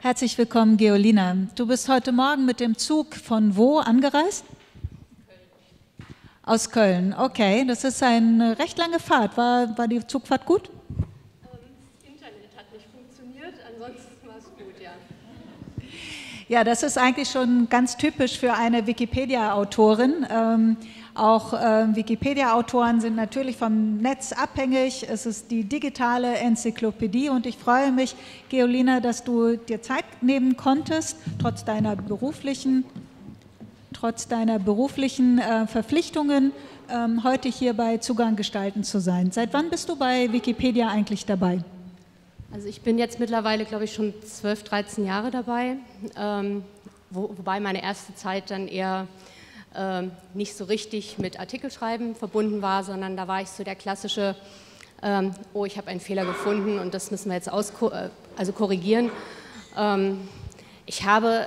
Herzlich willkommen, Geolina. Du bist heute Morgen mit dem Zug von wo angereist? Köln. Aus Köln, okay. Das ist eine recht lange Fahrt. War die Zugfahrt gut? Das Internet hat nicht funktioniert, ansonsten war es gut, ja. Ja, das ist eigentlich schon ganz typisch für eine Wikipedia-Autorin. Auch Wikipedia-Autoren sind natürlich vom Netz abhängig. Es ist die digitale Enzyklopädie und ich freue mich, Geolina, dass du dir Zeit nehmen konntest, trotz deiner beruflichen Verpflichtungen, heute hier bei Zugang gestalten zu sein. Seit wann bist du bei Wikipedia eigentlich dabei? Also ich bin jetzt mittlerweile, glaube ich, schon 12, 13 Jahre dabei, wobei meine erste Zeit dann eher nicht so richtig mit Artikelschreiben verbunden war, sondern da war ich so der klassische, oh, ich habe einen Fehler gefunden und das müssen wir jetzt korrigieren. Ich habe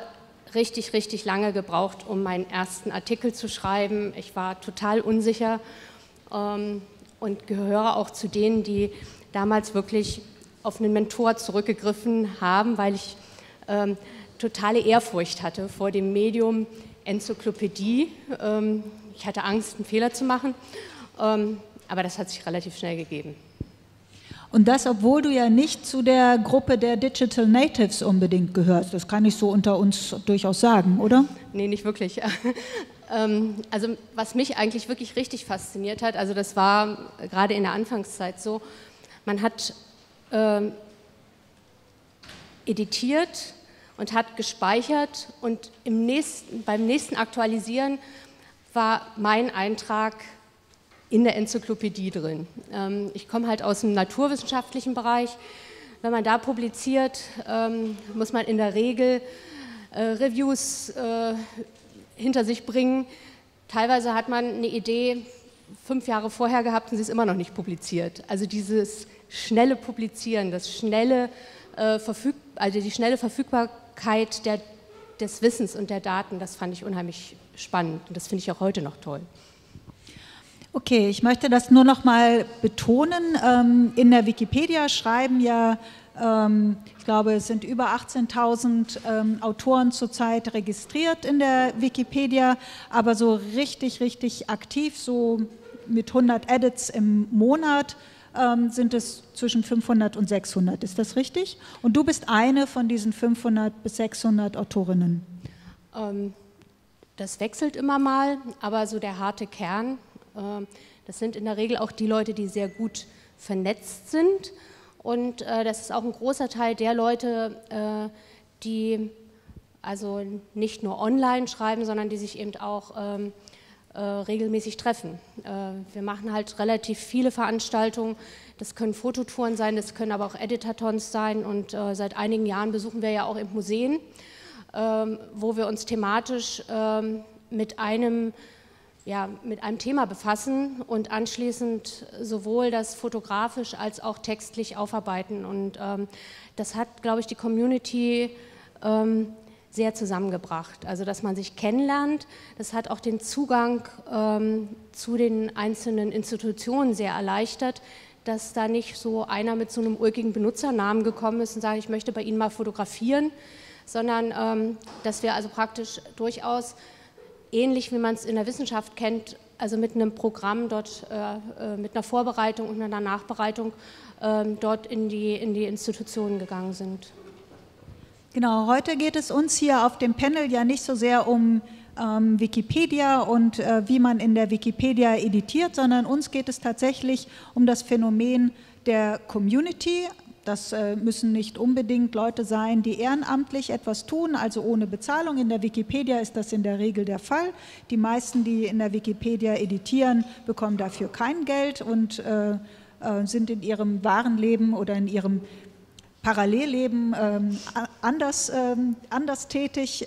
richtig, richtig lange gebraucht, um meinen ersten Artikel zu schreiben. Ich war total unsicher und gehöre auch zu denen, die damals wirklich auf einen Mentor zurückgegriffen haben, weil ich totale Ehrfurcht hatte vor dem Medium Enzyklopädie. Ich hatte Angst, einen Fehler zu machen, aber das hat sich relativ schnell gegeben. Und das, obwohl du ja nicht zu der Gruppe der Digital Natives unbedingt gehörst. Das kann ich so unter uns durchaus sagen, oder? Nee, nicht wirklich. Also was mich eigentlich wirklich richtig fasziniert hat, also das war gerade in der Anfangszeit so, man hat editiert und hat gespeichert und beim nächsten Aktualisieren war mein Eintrag in der Enzyklopädie drin. Ich komme halt aus dem naturwissenschaftlichen Bereich. Wenn man da publiziert, muss man in der Regel Reviews hinter sich bringen. Teilweise hat man eine Idee 5 Jahre vorher gehabt und sie ist immer noch nicht publiziert. Also dieses schnelle Publizieren, das schnelle die schnelle Verfügbarkeit des Wissens und der Daten, das fand ich unheimlich spannend und das finde ich auch heute noch toll. Okay, ich möchte das nur noch mal betonen. In der Wikipedia schreiben ja, ich glaube, es sind über 18.000 Autoren zurzeit registriert in der Wikipedia, aber so richtig, richtig aktiv, so mit 100 Edits im Monat, sind es zwischen 500 und 600, ist das richtig? Und du bist eine von diesen 500 bis 600 Autorinnen. Das wechselt immer mal, aber so der harte Kern, das sind in der Regel auch die Leute, die sehr gut vernetzt sind und das ist auch ein großer Teil der Leute, die also nicht nur online schreiben, sondern die sich eben auch regelmäßig treffen. Wir machen halt relativ viele Veranstaltungen, das können Fototouren sein, das können aber auch Editathons sein und seit einigen Jahren besuchen wir ja auch eben Museen, wo wir uns thematisch mit einem Thema befassen und anschließend sowohl das fotografisch als auch textlich aufarbeiten und das hat, glaube ich, die Community sehr zusammengebracht. Also, dass man sich kennenlernt, das hat auch den Zugang zu den einzelnen Institutionen sehr erleichtert, dass da nicht so einer mit so einem ulkigen Benutzernamen gekommen ist und sagt, ich möchte bei Ihnen mal fotografieren, sondern dass wir also praktisch durchaus ähnlich, wie man es in der Wissenschaft kennt, also mit einem Programm dort, mit einer Vorbereitung und einer Nachbereitung dort in die Institutionen gegangen sind. Genau, heute geht es uns hier auf dem Panel ja nicht so sehr um Wikipedia und wie man in der Wikipedia editiert, sondern uns geht es tatsächlich um das Phänomen der Community. Das müssen nicht unbedingt Leute sein, die ehrenamtlich etwas tun, also ohne Bezahlung. In der Wikipedia ist das in der Regel der Fall. Die meisten, die in der Wikipedia editieren, bekommen dafür kein Geld und sind in ihrem wahren Leben oder in ihrem Parallelleben anders tätig.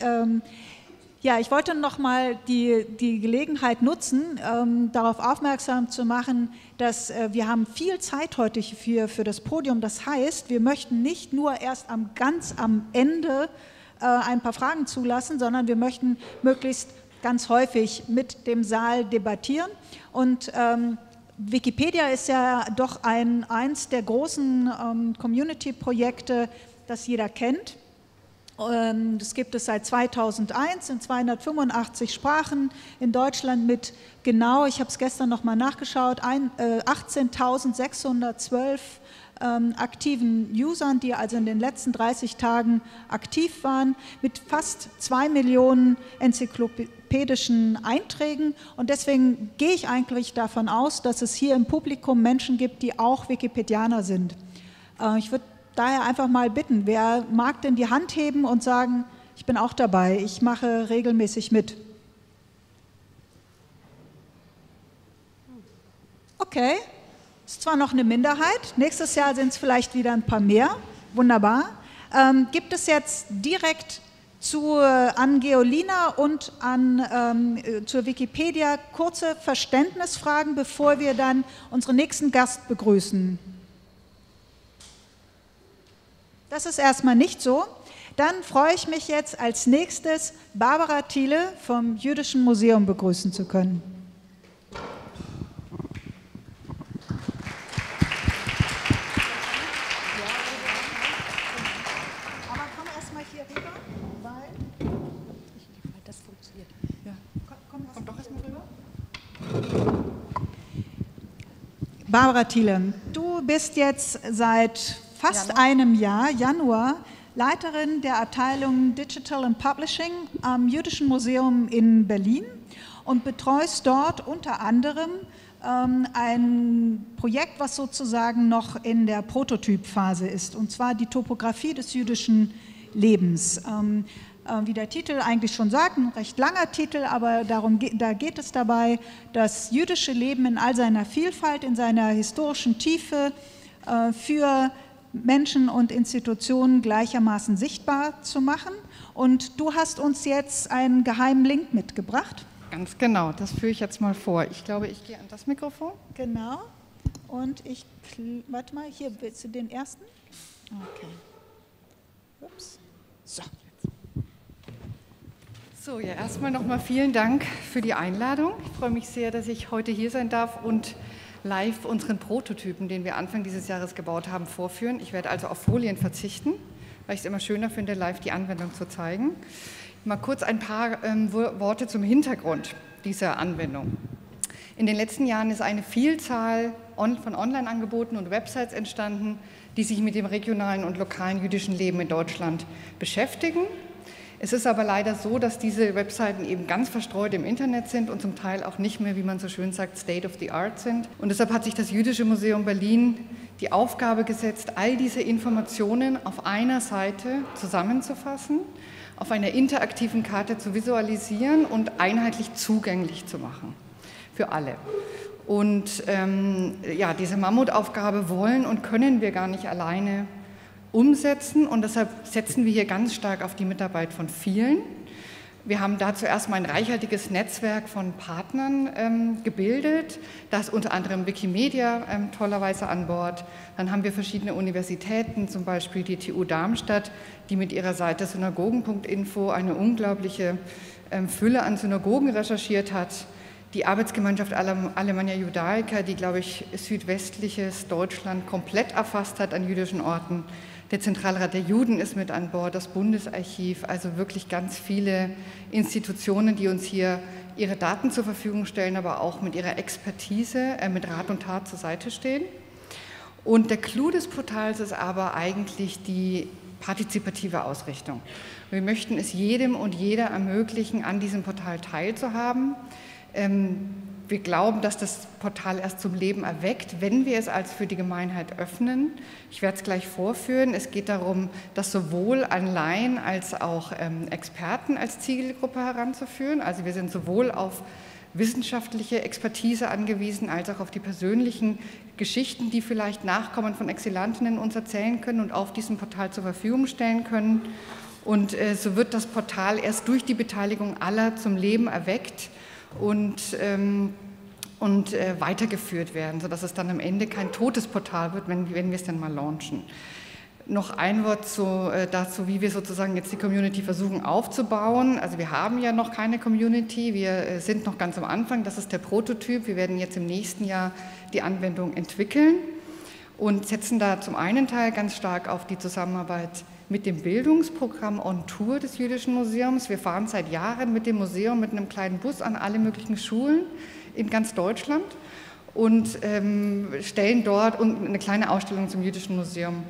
Ja, ich wollte nochmal die Gelegenheit nutzen, darauf aufmerksam zu machen, dass wir haben viel Zeit heute für das Podium. Das heißt, wir möchten nicht nur erst ganz am Ende ein paar Fragen zulassen, sondern wir möchten möglichst ganz häufig mit dem Saal debattieren und Wikipedia ist ja doch eins der großen Community-Projekte, das jeder kennt. Das gibt es seit 2001 in 285 Sprachen in Deutschland mit genau, ich habe es gestern nochmal nachgeschaut, 18.612 aktiven Usern, die also in den letzten 30 Tagen aktiv waren, mit fast 2 Millionen enzyklopädischen Einträgen. Und deswegen gehe ich eigentlich davon aus, dass es hier im Publikum Menschen gibt, die auch Wikipedianer sind. Ich würde daher einfach mal bitten, wer mag denn die Hand heben und sagen, ich bin auch dabei, ich mache regelmäßig mit. Okay, ist zwar noch eine Minderheit, nächstes Jahr sind es vielleicht wieder ein paar mehr, wunderbar. Gibt es jetzt direkt an Geolina und zur Wikipedia kurze Verständnisfragen, bevor wir dann unseren nächsten Gast begrüßen? Das ist erstmal nicht so. Dann freue ich mich jetzt als nächstes, Barbara Thiele vom Jüdischen Museum begrüßen zu können. Aber komm erstmal hier rüber, weil das funktioniert. Ja. Komm doch erstmal rüber. Barbara Thiele, du bist jetzt seit fast einem Jahr, Januar, Leiterin der Abteilung Digital and Publishing am Jüdischen Museum in Berlin und betreust dort unter anderem ein Projekt, was sozusagen noch in der Prototypphase ist, und zwar die Topographie des jüdischen Lebens. Wie der Titel eigentlich schon sagt, ein recht langer Titel, aber da geht es dabei, das jüdische Leben in all seiner Vielfalt, in seiner historischen Tiefe für Menschen und Institutionen gleichermaßen sichtbar zu machen. Und du hast uns jetzt einen geheimen Link mitgebracht. Ganz genau, das führe ich jetzt mal vor. Ich glaube, ich gehe an das Mikrofon. Genau. Und ich, warte mal, hier, willst du den ersten? Okay. Ups. So. So, ja, erstmal nochmal vielen Dank für die Einladung. Ich freue mich sehr, dass ich heute hier sein darf und live unseren Prototypen, den wir Anfang dieses Jahres gebaut haben, vorführen. Ich werde also auf Folien verzichten, weil ich es immer schöner finde, live die Anwendung zu zeigen. Mal kurz ein paar Worte zum Hintergrund dieser Anwendung. In den letzten Jahren ist eine Vielzahl von Online-Angeboten und Websites entstanden, die sich mit dem regionalen und lokalen jüdischen Leben in Deutschland beschäftigen. Es ist aber leider so, dass diese Webseiten eben ganz verstreut im Internet sind und zum Teil auch nicht mehr, wie man so schön sagt, state of the art sind. Und deshalb hat sich das Jüdische Museum Berlin die Aufgabe gesetzt, all diese Informationen auf einer Seite zusammenzufassen, auf einer interaktiven Karte zu visualisieren und einheitlich zugänglich zu machen für alle. Und ja, diese Mammutaufgabe wollen und können wir gar nicht alleine umsetzen, und deshalb setzen wir hier ganz stark auf die Mitarbeit von vielen. Wir haben dazu erstmal ein reichhaltiges Netzwerk von Partnern gebildet, das unter anderem Wikimedia tollerweise an Bord. Dann haben wir verschiedene Universitäten, zum Beispiel die TU Darmstadt, die mit ihrer Seite synagogen.info eine unglaubliche Fülle an Synagogen recherchiert hat. Die Arbeitsgemeinschaft Alemannia Judaica, die, glaube ich, südwestliches Deutschland komplett erfasst hat an jüdischen Orten. Der Zentralrat der Juden ist mit an Bord, das Bundesarchiv, also wirklich ganz viele Institutionen, die uns hier ihre Daten zur Verfügung stellen, aber auch mit ihrer Expertise, mit Rat und Tat zur Seite stehen. Und der Clou des Portals ist aber eigentlich die partizipative Ausrichtung. Wir möchten es jedem und jeder ermöglichen, an diesem Portal teilzuhaben. Wir glauben, dass das Portal erst zum Leben erweckt, wenn wir es als für die Gemeinheit öffnen. Ich werde es gleich vorführen. Es geht darum, das sowohl an Laien als auch Experten als Zielgruppe heranzuführen. Also wir sind sowohl auf wissenschaftliche Expertise angewiesen, als auch auf die persönlichen Geschichten, die vielleicht Nachkommen von Exilantinnen uns erzählen können und auf diesem Portal zur Verfügung stellen können. Und so wird das Portal erst durch die Beteiligung aller zum Leben erweckt und weitergeführt werden, sodass es dann am Ende kein totes Portal wird, wenn wir es dann mal launchen. Noch ein Wort dazu, wie wir sozusagen jetzt die Community versuchen aufzubauen. Also wir haben ja noch keine Community, wir sind noch ganz am Anfang, das ist der Prototyp. Wir werden jetzt im nächsten Jahr die Anwendung entwickeln und setzen da zum einen Teil ganz stark auf die Zusammenarbeit mit dem Bildungsprogramm On Tour des Jüdischen Museums. Wir fahren seit Jahren mit dem Museum mit einem kleinen Bus an alle möglichen Schulen in ganz Deutschland und stellen dort eine kleine Ausstellung zum Jüdischen Museum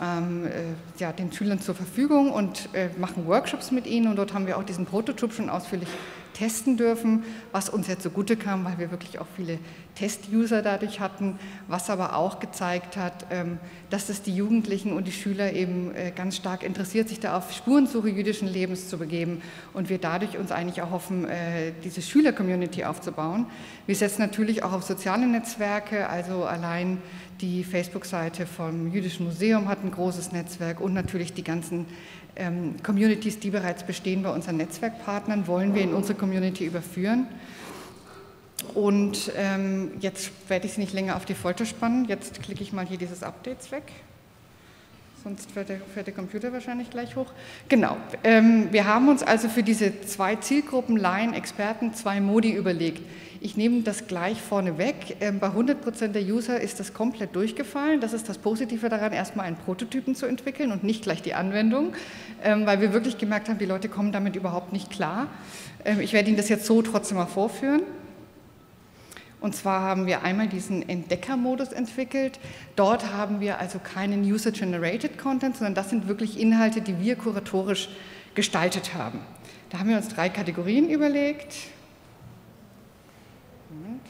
den Schülern zur Verfügung und machen Workshops mit ihnen. Und dort haben wir auch diesen Prototyp schon ausführlich testen dürfen, was uns jetzt zugute kam, weil wir wirklich auch viele Test-User dadurch hatten, was aber auch gezeigt hat, dass es die Jugendlichen und die Schüler eben ganz stark interessiert, sich da auf Spurensuche jüdischen Lebens zu begeben und wir dadurch uns eigentlich erhoffen, diese Schüler-Community aufzubauen. Wir setzen natürlich auch auf soziale Netzwerke, also allein die Facebook-Seite vom Jüdischen Museum hat ein großes Netzwerk und natürlich die ganzen Communities, die bereits bestehen bei unseren Netzwerkpartnern, wollen wir in unsere Community überführen. Und jetzt werde ich es nicht länger auf die Folter spannen. Jetzt klicke ich mal hier dieses Updates weg. Sonst fährt der Computer wahrscheinlich gleich hoch. Genau, wir haben uns also für diese zwei Zielgruppen, Laien, Experten, zwei Modi überlegt. Ich nehme das gleich vorne weg. Bei 100% der User ist das komplett durchgefallen. Das ist das Positive daran, erstmal einen Prototypen zu entwickeln und nicht gleich die Anwendung, weil wir wirklich gemerkt haben, die Leute kommen damit überhaupt nicht klar. Ich werde Ihnen das jetzt so trotzdem mal vorführen. Und zwar haben wir einmal diesen Entdecker-Modus entwickelt. Dort haben wir also keinen User-Generated Content, sondern das sind wirklich Inhalte, die wir kuratorisch gestaltet haben. Da haben wir uns drei Kategorien überlegt. Moment.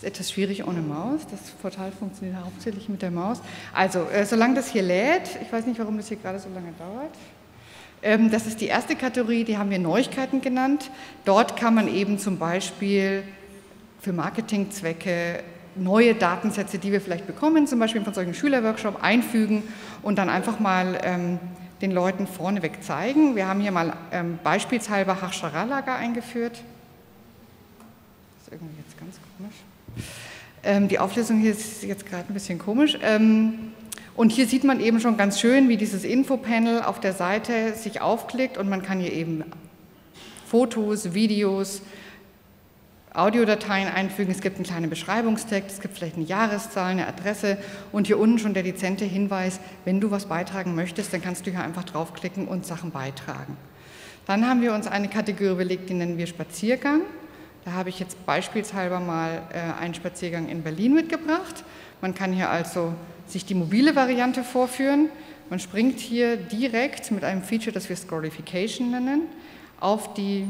Etwas schwierig ohne Maus, das Portal funktioniert hauptsächlich mit der Maus. Also, solange das hier lädt, ich weiß nicht, warum das hier gerade so lange dauert, das ist die erste Kategorie, die haben wir Neuigkeiten genannt. Dort kann man eben zum Beispiel für Marketingzwecke neue Datensätze, die wir vielleicht bekommen, zum Beispiel von solchen Schülerworkshops, einfügen und dann einfach mal den Leuten vorneweg zeigen. Wir haben hier mal beispielshalber Hachschara-Lager eingeführt. Das ist irgendwie jetzt ganz komisch. Die Auflösung hier ist jetzt gerade ein bisschen komisch. Und hier sieht man eben schon ganz schön, wie dieses Infopanel auf der Seite sich aufklickt und man kann hier eben Fotos, Videos, Audiodateien einfügen. Es gibt einen kleinen Beschreibungstext, es gibt vielleicht eine Jahreszahl, eine Adresse und hier unten schon der dezente Hinweis, wenn du was beitragen möchtest, dann kannst du hier einfach draufklicken und Sachen beitragen. Dann haben wir uns eine Kategorie überlegt, die nennen wir Spaziergang. Da habe ich jetzt beispielshalber mal einen Spaziergang in Berlin mitgebracht. Man kann hier also sich die mobile Variante vorführen. Man springt hier direkt mit einem Feature, das wir Scrollification nennen, auf die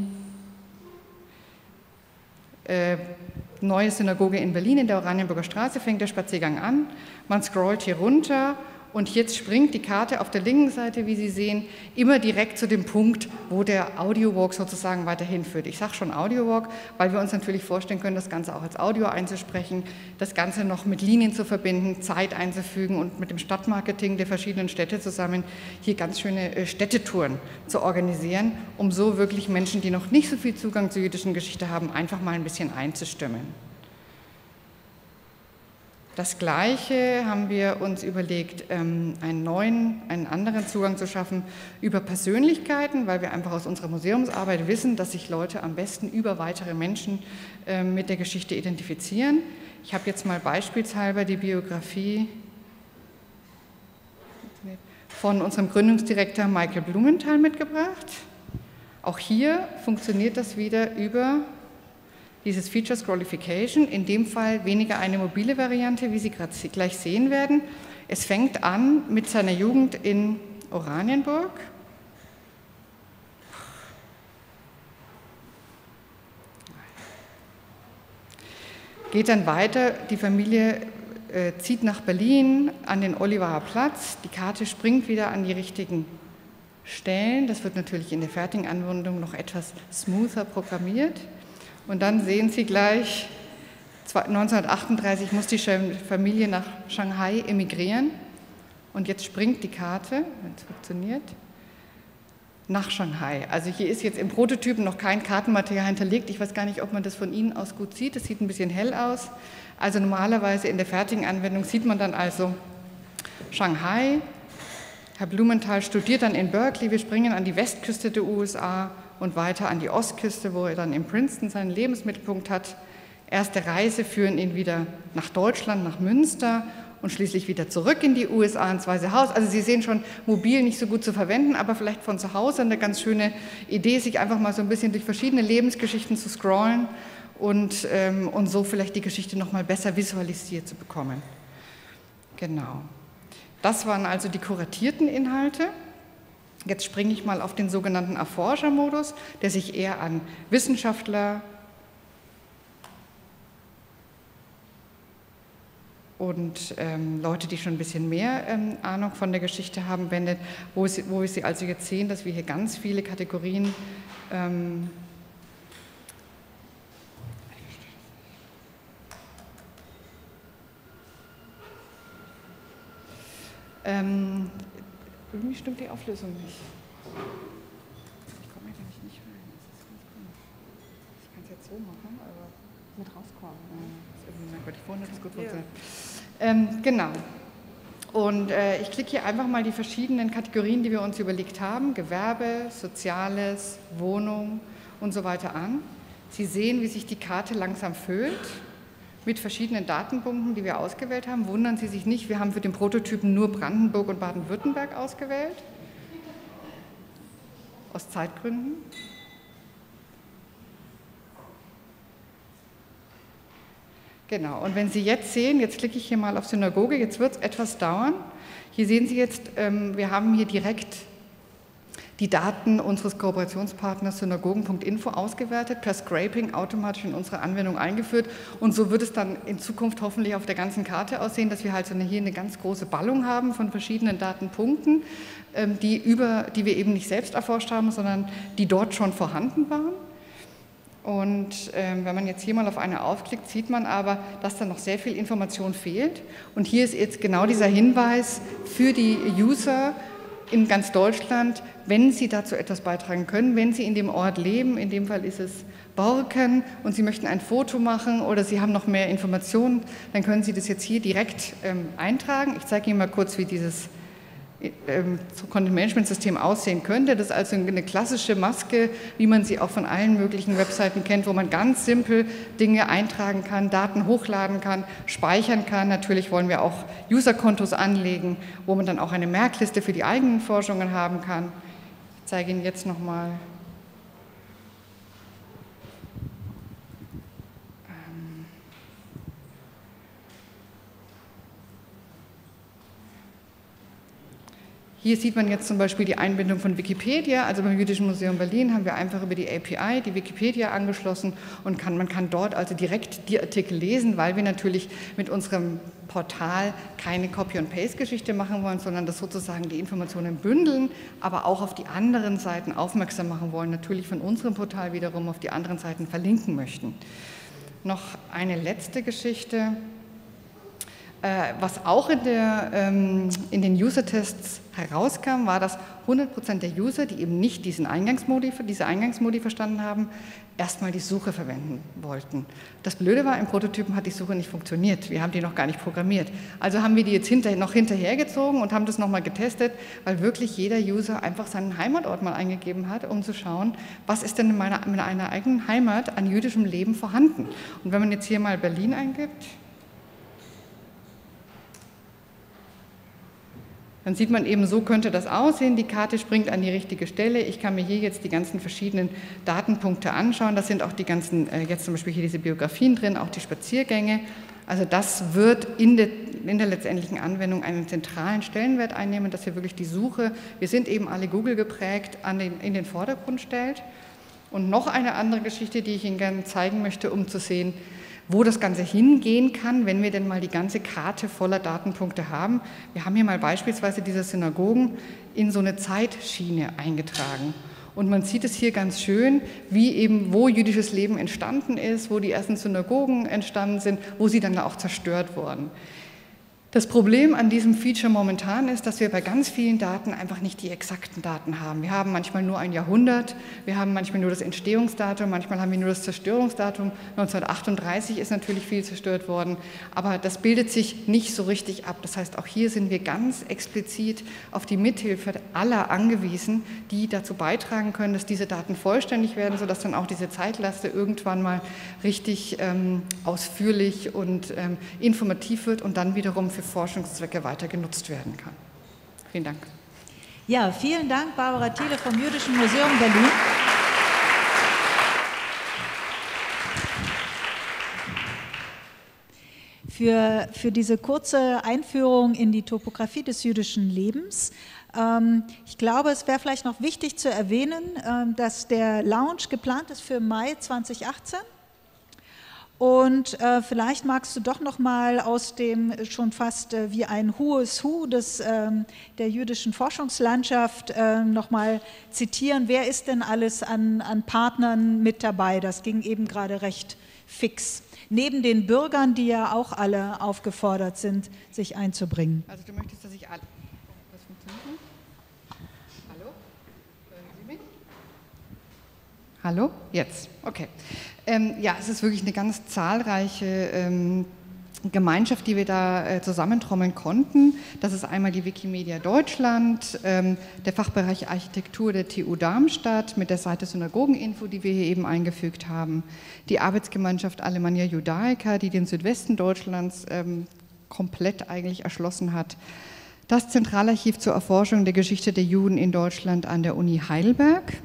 neue Synagoge in Berlin in der Oranienburger Straße, fängt der Spaziergang an. Man scrollt hier runter und jetzt springt die Karte auf der linken Seite, wie Sie sehen, immer direkt zu dem Punkt, wo der Audiowalk sozusagen weiterhin führt. Ich sage schon Audiowalk, weil wir uns natürlich vorstellen können, das Ganze auch als Audio einzusprechen, das Ganze noch mit Linien zu verbinden, Zeit einzufügen und mit dem Stadtmarketing der verschiedenen Städte zusammen hier ganz schöne Städtetouren zu organisieren, um so wirklich Menschen, die noch nicht so viel Zugang zur jüdischen Geschichte haben, einfach mal ein bisschen einzustimmen. Das Gleiche haben wir uns überlegt, einen anderen Zugang zu schaffen über Persönlichkeiten, weil wir einfach aus unserer Museumsarbeit wissen, dass sich Leute am besten über weitere Menschen mit der Geschichte identifizieren. Ich habe jetzt mal beispielshalber die Biografie von unserem Gründungsdirektor Michael Blumenthal mitgebracht. Auch hier funktioniert das wieder über dieses Feature Scrollification, in dem Fall weniger eine mobile Variante, wie Sie gleich sehen werden. Es fängt an mit seiner Jugend in Oranienburg. Geht dann weiter, die Familie zieht nach Berlin an den Oliverer Platz, die Karte springt wieder an die richtigen Stellen. Das wird natürlich in der fertigen Anwendung noch etwas smoother programmiert. Und dann sehen Sie gleich, 1938 muss die Familie nach Shanghai emigrieren und jetzt springt die Karte, wenn es funktioniert, nach Shanghai. Also hier ist jetzt im Prototypen noch kein Kartenmaterial hinterlegt. Ich weiß gar nicht, ob man das von Ihnen aus gut sieht. Das sieht ein bisschen hell aus. Also normalerweise in der fertigen Anwendung sieht man dann also Shanghai, Herr Blumenthal studiert dann in Berkeley, wir springen an die Westküste der USA und weiter an die Ostküste, wo er dann in Princeton seinen Lebensmittelpunkt hat. Erste Reise führen ihn wieder nach Deutschland, nach Münster und schließlich wieder zurück in die USA ins Weiße Haus. Also Sie sehen schon, mobil nicht so gut zu verwenden, aber vielleicht von zu Hause eine ganz schöne Idee, sich einfach mal so ein bisschen durch verschiedene Lebensgeschichten zu scrollen und so vielleicht die Geschichte noch mal besser visualisiert zu bekommen. Genau. Das waren also die kuratierten Inhalte. Jetzt springe ich mal auf den sogenannten Erforschermodus, der sich eher an Wissenschaftler und Leute, die schon ein bisschen mehr Ahnung von der Geschichte haben, wendet, wo wir sie also jetzt sehen, dass wir hier ganz viele Kategorien irgendwie stimmt die Auflösung nicht. Ich komme hier nämlich nicht rein. Das ist ganz cool. Ich kann es jetzt so machen, aber mit rauskommen. Das ist irgendwie merkwürdig. Vorhin hat es gut funktioniert. Ja. Genau. Und ich klicke hier einfach mal die verschiedenen Kategorien, die wir uns überlegt haben: Gewerbe, Soziales, Wohnung und so weiter an. Sie sehen, wie sich die Karte langsam füllt mit verschiedenen Datenpunkten, die wir ausgewählt haben. Wundern Sie sich nicht, wir haben für den Prototypen nur Brandenburg und Baden-Württemberg ausgewählt. Aus Zeitgründen. Genau, und wenn Sie jetzt sehen, jetzt klicke ich hier mal auf Synagoge, jetzt wird es etwas dauern. Hier sehen Sie jetzt, wir haben hier direkt die Daten unseres Kooperationspartners synagogen.info ausgewertet, per Scraping automatisch in unsere Anwendung eingeführt, und so wird es dann in Zukunft hoffentlich auf der ganzen Karte aussehen, dass wir halt so hier eine ganz große Ballung haben von verschiedenen Datenpunkten, die wir eben nicht selbst erforscht haben, sondern die dort schon vorhanden waren. Und wenn man jetzt hier mal auf eine aufklickt, sieht man aber, dass da noch sehr viel Information fehlt, und hier ist jetzt genau dieser Hinweis für die User in ganz Deutschland, wenn Sie dazu etwas beitragen können, wenn Sie in dem Ort leben, in dem Fall ist es Borken, und Sie möchten ein Foto machen oder Sie haben noch mehr Informationen, dann können Sie das jetzt hier direkt eintragen. Ich zeige Ihnen mal kurz, wie dieses Content-Management-System aussehen könnte. Das ist also eine klassische Maske, wie man sie auch von allen möglichen Webseiten kennt, wo man ganz simpel Dinge eintragen kann, Daten hochladen kann, speichern kann. Natürlich wollen wir auch User-Kontos anlegen, wo man dann auch eine Merkliste für die eigenen Forschungen haben kann. Ich zeige Ihnen jetzt nochmal. Hier sieht man jetzt zum Beispiel die Einbindung von Wikipedia, also beim Jüdischen Museum Berlin haben wir einfach über die API die Wikipedia angeschlossen, und man kann dort also direkt die Artikel lesen, weil wir natürlich mit unserem Portal keine Copy-and-Paste-Geschichte machen wollen, sondern das sozusagen die Informationen bündeln, aber auch auf die anderen Seiten aufmerksam machen wollen, natürlich von unserem Portal wiederum auf die anderen Seiten verlinken möchten. Noch eine letzte Geschichte. Was auch in den User-Tests herauskam, war, dass 100% der User, die eben nicht diese Eingangsmodi verstanden haben, erstmal die Suche verwenden wollten. Das Blöde war, im Prototypen hat die Suche nicht funktioniert. Wir haben die noch gar nicht programmiert. Also haben wir die jetzt hinterhergezogen und haben das nochmal getestet, weil wirklich jeder User einfach seinen Heimatort mal eingegeben hat, um zu schauen, was ist denn in meiner eigenen Heimat an jüdischem Leben vorhanden. Und wenn man jetzt hier mal Berlin eingibt, dann sieht man eben, so könnte das aussehen, die Karte springt an die richtige Stelle, ich kann mir hier jetzt die ganzen verschiedenen Datenpunkte anschauen, das sind auch die ganzen, jetzt zum Beispiel hier diese Biografien drin, auch die Spaziergänge, also das wird in der letztendlichen Anwendung einen zentralen Stellenwert einnehmen, dass wir wirklich die Suche, wir sind eben alle Google geprägt, in den Vordergrund stellt. Und noch eine andere Geschichte, die ich Ihnen gerne zeigen möchte, um zu sehen, wo das Ganze hingehen kann, wenn wir denn mal die ganze Karte voller Datenpunkte haben. Wir haben hier mal beispielsweise diese Synagogen in so eine Zeitschiene eingetragen. Und man sieht es hier ganz schön, wie eben, wo jüdisches Leben entstanden ist, wo die ersten Synagogen entstanden sind, wo sie dann auch zerstört wurden. Das Problem an diesem Feature momentan ist, dass wir bei ganz vielen Daten einfach nicht die exakten Daten haben. Wir haben manchmal nur ein Jahrhundert, wir haben manchmal nur das Entstehungsdatum, manchmal haben wir nur das Zerstörungsdatum. 1938 ist natürlich viel zerstört worden, aber das bildet sich nicht so richtig ab. Das heißt, auch hier sind wir ganz explizit auf die Mithilfe aller angewiesen, die dazu beitragen können, dass diese Daten vollständig werden, sodass dann auch diese Zeitleiste irgendwann mal richtig ausführlich und informativ wird und dann wiederum für Forschungszwecke weiter genutzt werden kann. Vielen Dank. Ja, vielen Dank, Barbara Thiele vom Jüdischen Museum Berlin. Für diese kurze Einführung in die Topographie des jüdischen Lebens. Ich glaube, es wäre vielleicht noch wichtig zu erwähnen, dass der Launch geplant ist für Mai 2018. Und vielleicht magst du doch noch mal aus dem schon fast wie ein Who is Who der jüdischen Forschungslandschaft noch mal zitieren, wer ist denn alles an Partnern mit dabei? Das ging eben gerade recht fix. Neben den Bürgern, die ja auch alle aufgefordert sind, sich einzubringen. Also du möchtest, dass ich alle... Was funktioniert denn? Hallo? Hören Sie mich? Hallo? Jetzt. Okay. Ja, es ist wirklich eine ganz zahlreiche Gemeinschaft, die wir da zusammentrommeln konnten. Das ist einmal die Wikimedia Deutschland, der Fachbereich Architektur der TU Darmstadt mit der Seite synagogen.info, die wir hier eben eingefügt haben, die Arbeitsgemeinschaft Alemannia Judaica, die den Südwesten Deutschlands komplett eigentlich erschlossen hat, das Zentralarchiv zur Erforschung der Geschichte der Juden in Deutschland an der Uni Heidelberg,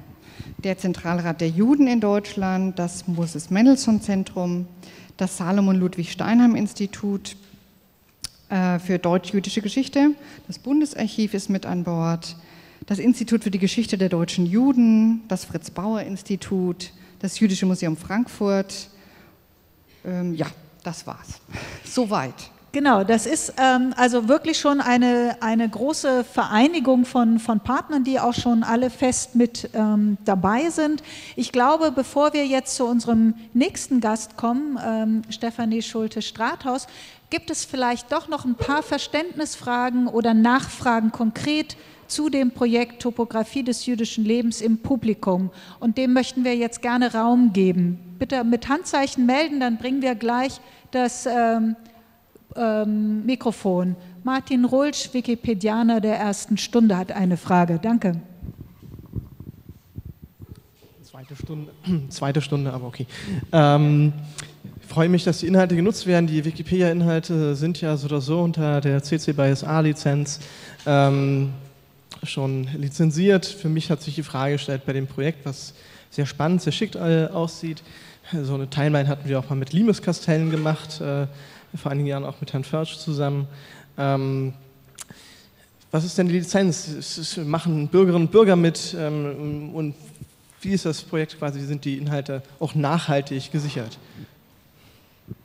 der Zentralrat der Juden in Deutschland, das Moses-Mendelssohn-Zentrum, das Salomon-Ludwig-Steinheim-Institut für deutsch-jüdische Geschichte, das Bundesarchiv ist mit an Bord, das Institut für die Geschichte der deutschen Juden, das Fritz-Bauer-Institut, das Jüdische Museum Frankfurt. Ja, das war's. Soweit. Genau, das ist also wirklich schon eine große Vereinigung von Partnern, die auch schon alle fest mit dabei sind. Ich glaube, bevor wir jetzt zu unserem nächsten Gast kommen, Stefanie Schulte-Strathaus, gibt es vielleicht doch noch ein paar Verständnisfragen oder Nachfragen konkret zu dem Projekt Topographie des jüdischen Lebens im Publikum. Und dem möchten wir jetzt gerne Raum geben. Bitte mit Handzeichen melden, dann bringen wir gleich das... Mikrofon. Martin Rulsch, Wikipedianer der ersten Stunde, hat eine Frage. Danke. Zweite Stunde, aber okay. Ich freue mich, dass die Inhalte genutzt werden. Die Wikipedia-Inhalte sind ja so oder so unter der CC-BY-SA-Lizenz schon lizenziert. Für mich hat sich die Frage gestellt bei dem Projekt, was sehr spannend, sehr schick aussieht. So eine Timeline hatten wir auch mal mit Limes-Kastellen gemacht, vor einigen Jahren auch mit Herrn Förtsch zusammen. Was ist denn die Lizenz? Machen Bürgerinnen und Bürger mit? Und wie ist das Projekt quasi? Sind die Inhalte auch nachhaltig gesichert?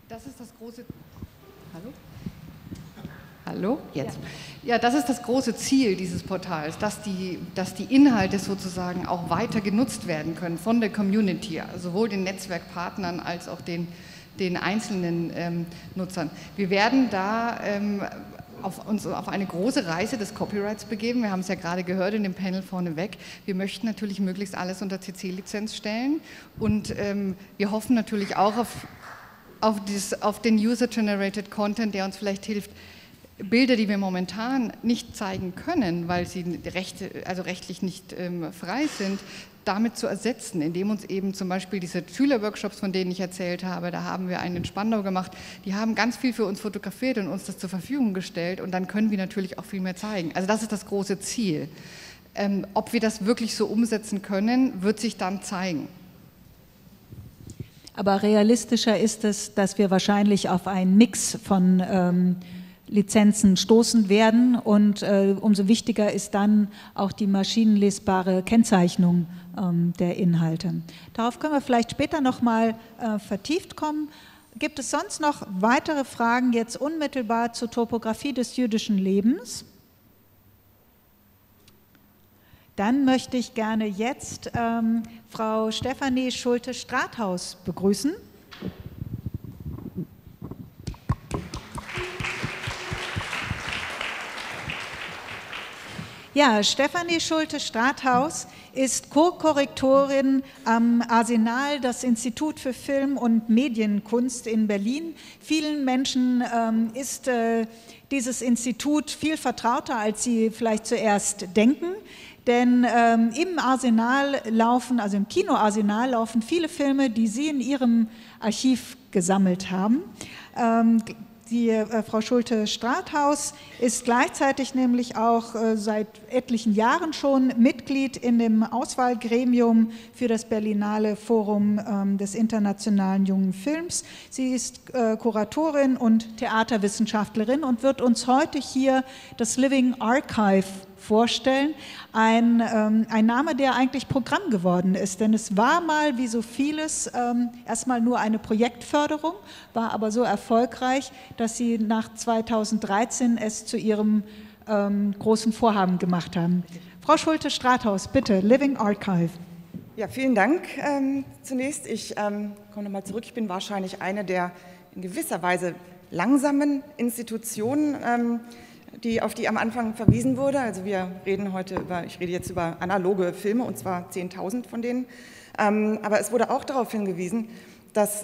Das ist das große... Hallo? Hallo? Jetzt. Ja, das ist das große Ziel dieses Portals, dass die Inhalte sozusagen auch weiter genutzt werden können von der Community, also sowohl den Netzwerkpartnern als auch den einzelnen Nutzern. Wir werden da uns auf eine große Reise des Copyrights begeben. Wir haben es ja gerade gehört in dem Panel vorneweg. Wir möchten natürlich möglichst alles unter CC-Lizenz stellen und wir hoffen natürlich auch auf den User-Generated Content, der uns vielleicht hilft, Bilder, die wir momentan nicht zeigen können, weil sie rechtlich nicht frei sind, damit zu ersetzen, indem uns eben zum Beispiel diese Schülerworkshops, von denen ich erzählt habe, da haben wir einen in Spandau gemacht, die haben ganz viel für uns fotografiert und uns das zur Verfügung gestellt und dann können wir natürlich auch viel mehr zeigen. Also das ist das große Ziel. Ob wir das wirklich so umsetzen können, wird sich dann zeigen. Aber realistischer ist es, dass wir wahrscheinlich auf einen Mix von Lizenzen stoßen werden und umso wichtiger ist dann auch die maschinenlesbare Kennzeichnung der Inhalte. Darauf können wir vielleicht später nochmal vertieft kommen. Gibt es sonst noch weitere Fragen jetzt unmittelbar zur Topographie des jüdischen Lebens? Dann möchte ich gerne jetzt Frau Stefanie Schulte-Strathaus begrüßen. Ja, Stefanie Schulte-Strathaus ist Co-Korrektorin am Arsenal, das Institut für Film- und Medienkunst in Berlin. Vielen Menschen ist dieses Institut viel vertrauter, als sie vielleicht zuerst denken. Denn im Arsenal laufen, also im Kinoarsenal laufen viele Filme, die Sie in Ihrem Archiv gesammelt haben. Die Frau Schulte-Strathaus ist gleichzeitig nämlich auch seit etlichen Jahren schon Mitglied in dem Auswahlgremium für das Berlinale Forum des internationalen jungen Films. Sie ist Kuratorin und Theaterwissenschaftlerin und wird uns heute hier das Living Archive vorstellen. Ein Name, der eigentlich Programm geworden ist, denn es war mal, wie so vieles, erstmal nur eine Projektförderung, war aber so erfolgreich, dass sie nach 2013 es zu ihrem großen Vorhaben gemacht haben. Frau Schulte-Strathaus, bitte, Living Archive. Ja, vielen Dank. Zunächst, ich komme nochmal zurück, ich bin wahrscheinlich eine der in gewisser Weise langsamen Institutionen, auf die am Anfang verwiesen wurde. Also wir reden heute über, ich rede jetzt über analoge Filme, und zwar 10.000 von denen. Aber es wurde auch darauf hingewiesen, dass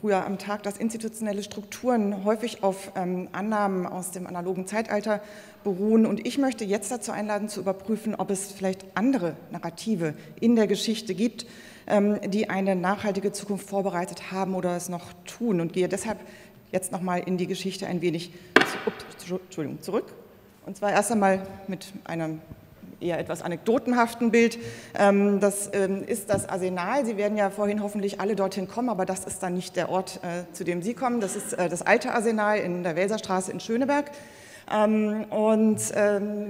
früher am Tag, dass institutionelle Strukturen häufig auf Annahmen aus dem analogen Zeitalter beruhen. Und ich möchte jetzt dazu einladen, zu überprüfen, ob es vielleicht andere Narrative in der Geschichte gibt, die eine nachhaltige Zukunft vorbereitet haben oder es noch tun. Und gehe deshalb jetzt nochmal in die Geschichte ein wenig zurück. Und zwar erst einmal mit einem eher etwas anekdotenhaften Bild. Das ist das Arsenal. Sie werden ja vorhin hoffentlich alle dorthin kommen, aber das ist dann nicht der Ort, zu dem Sie kommen. Das ist das alte Arsenal in der Welserstraße in Schöneberg. Und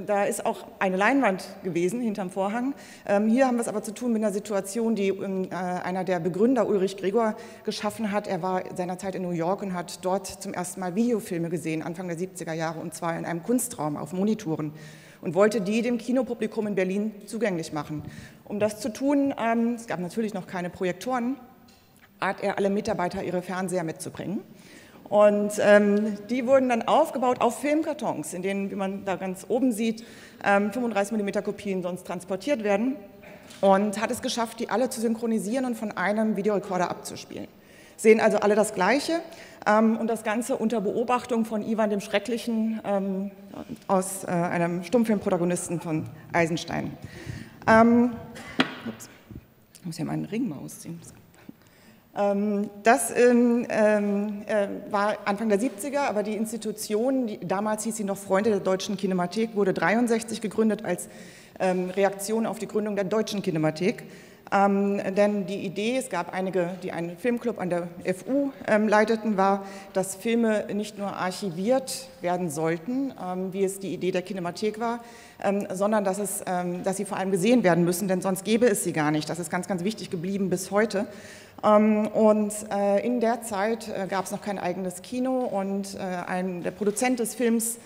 da ist auch eine Leinwand gewesen hinterm Vorhang. Hier haben wir es aber zu tun mit einer Situation, die einer der Begründer, Ulrich Gregor, geschaffen hat. Er war seinerzeit in New York und hat dort zum ersten Mal Videofilme gesehen, Anfang der 70er Jahre, und zwar in einem Kunstraum auf Monitoren, und wollte die dem Kinopublikum in Berlin zugänglich machen. Um das zu tun, es gab natürlich noch keine Projektoren, bat er alle Mitarbeiter, ihre Fernseher mitzubringen. Und die wurden dann aufgebaut auf Filmkartons, in denen, wie man da ganz oben sieht, 35 mm Kopien sonst transportiert werden, und hat es geschafft, die alle zu synchronisieren und von einem Videorekorder abzuspielen. Sehen also alle das Gleiche, und das Ganze unter Beobachtung von Iwan dem Schrecklichen aus einem Stummfilmprotagonisten von Eisenstein. Ich muss hier meinen Ring mal ausziehen. Das war Anfang der 70er, aber die Institution, damals hieß sie noch Freunde der Deutschen Kinemathek, wurde 1963 gegründet als Reaktion auf die Gründung der Deutschen Kinemathek. Denn die Idee, es gab einige, die einen Filmclub an der FU leiteten, war, dass Filme nicht nur archiviert werden sollten, wie es die Idee der Kinemathek war, sondern dass sie vor allem gesehen werden müssen, denn sonst gäbe es sie gar nicht. Das ist ganz, ganz wichtig geblieben bis heute. Und in der Zeit gab es noch kein eigenes Kino, und der Produzent des Films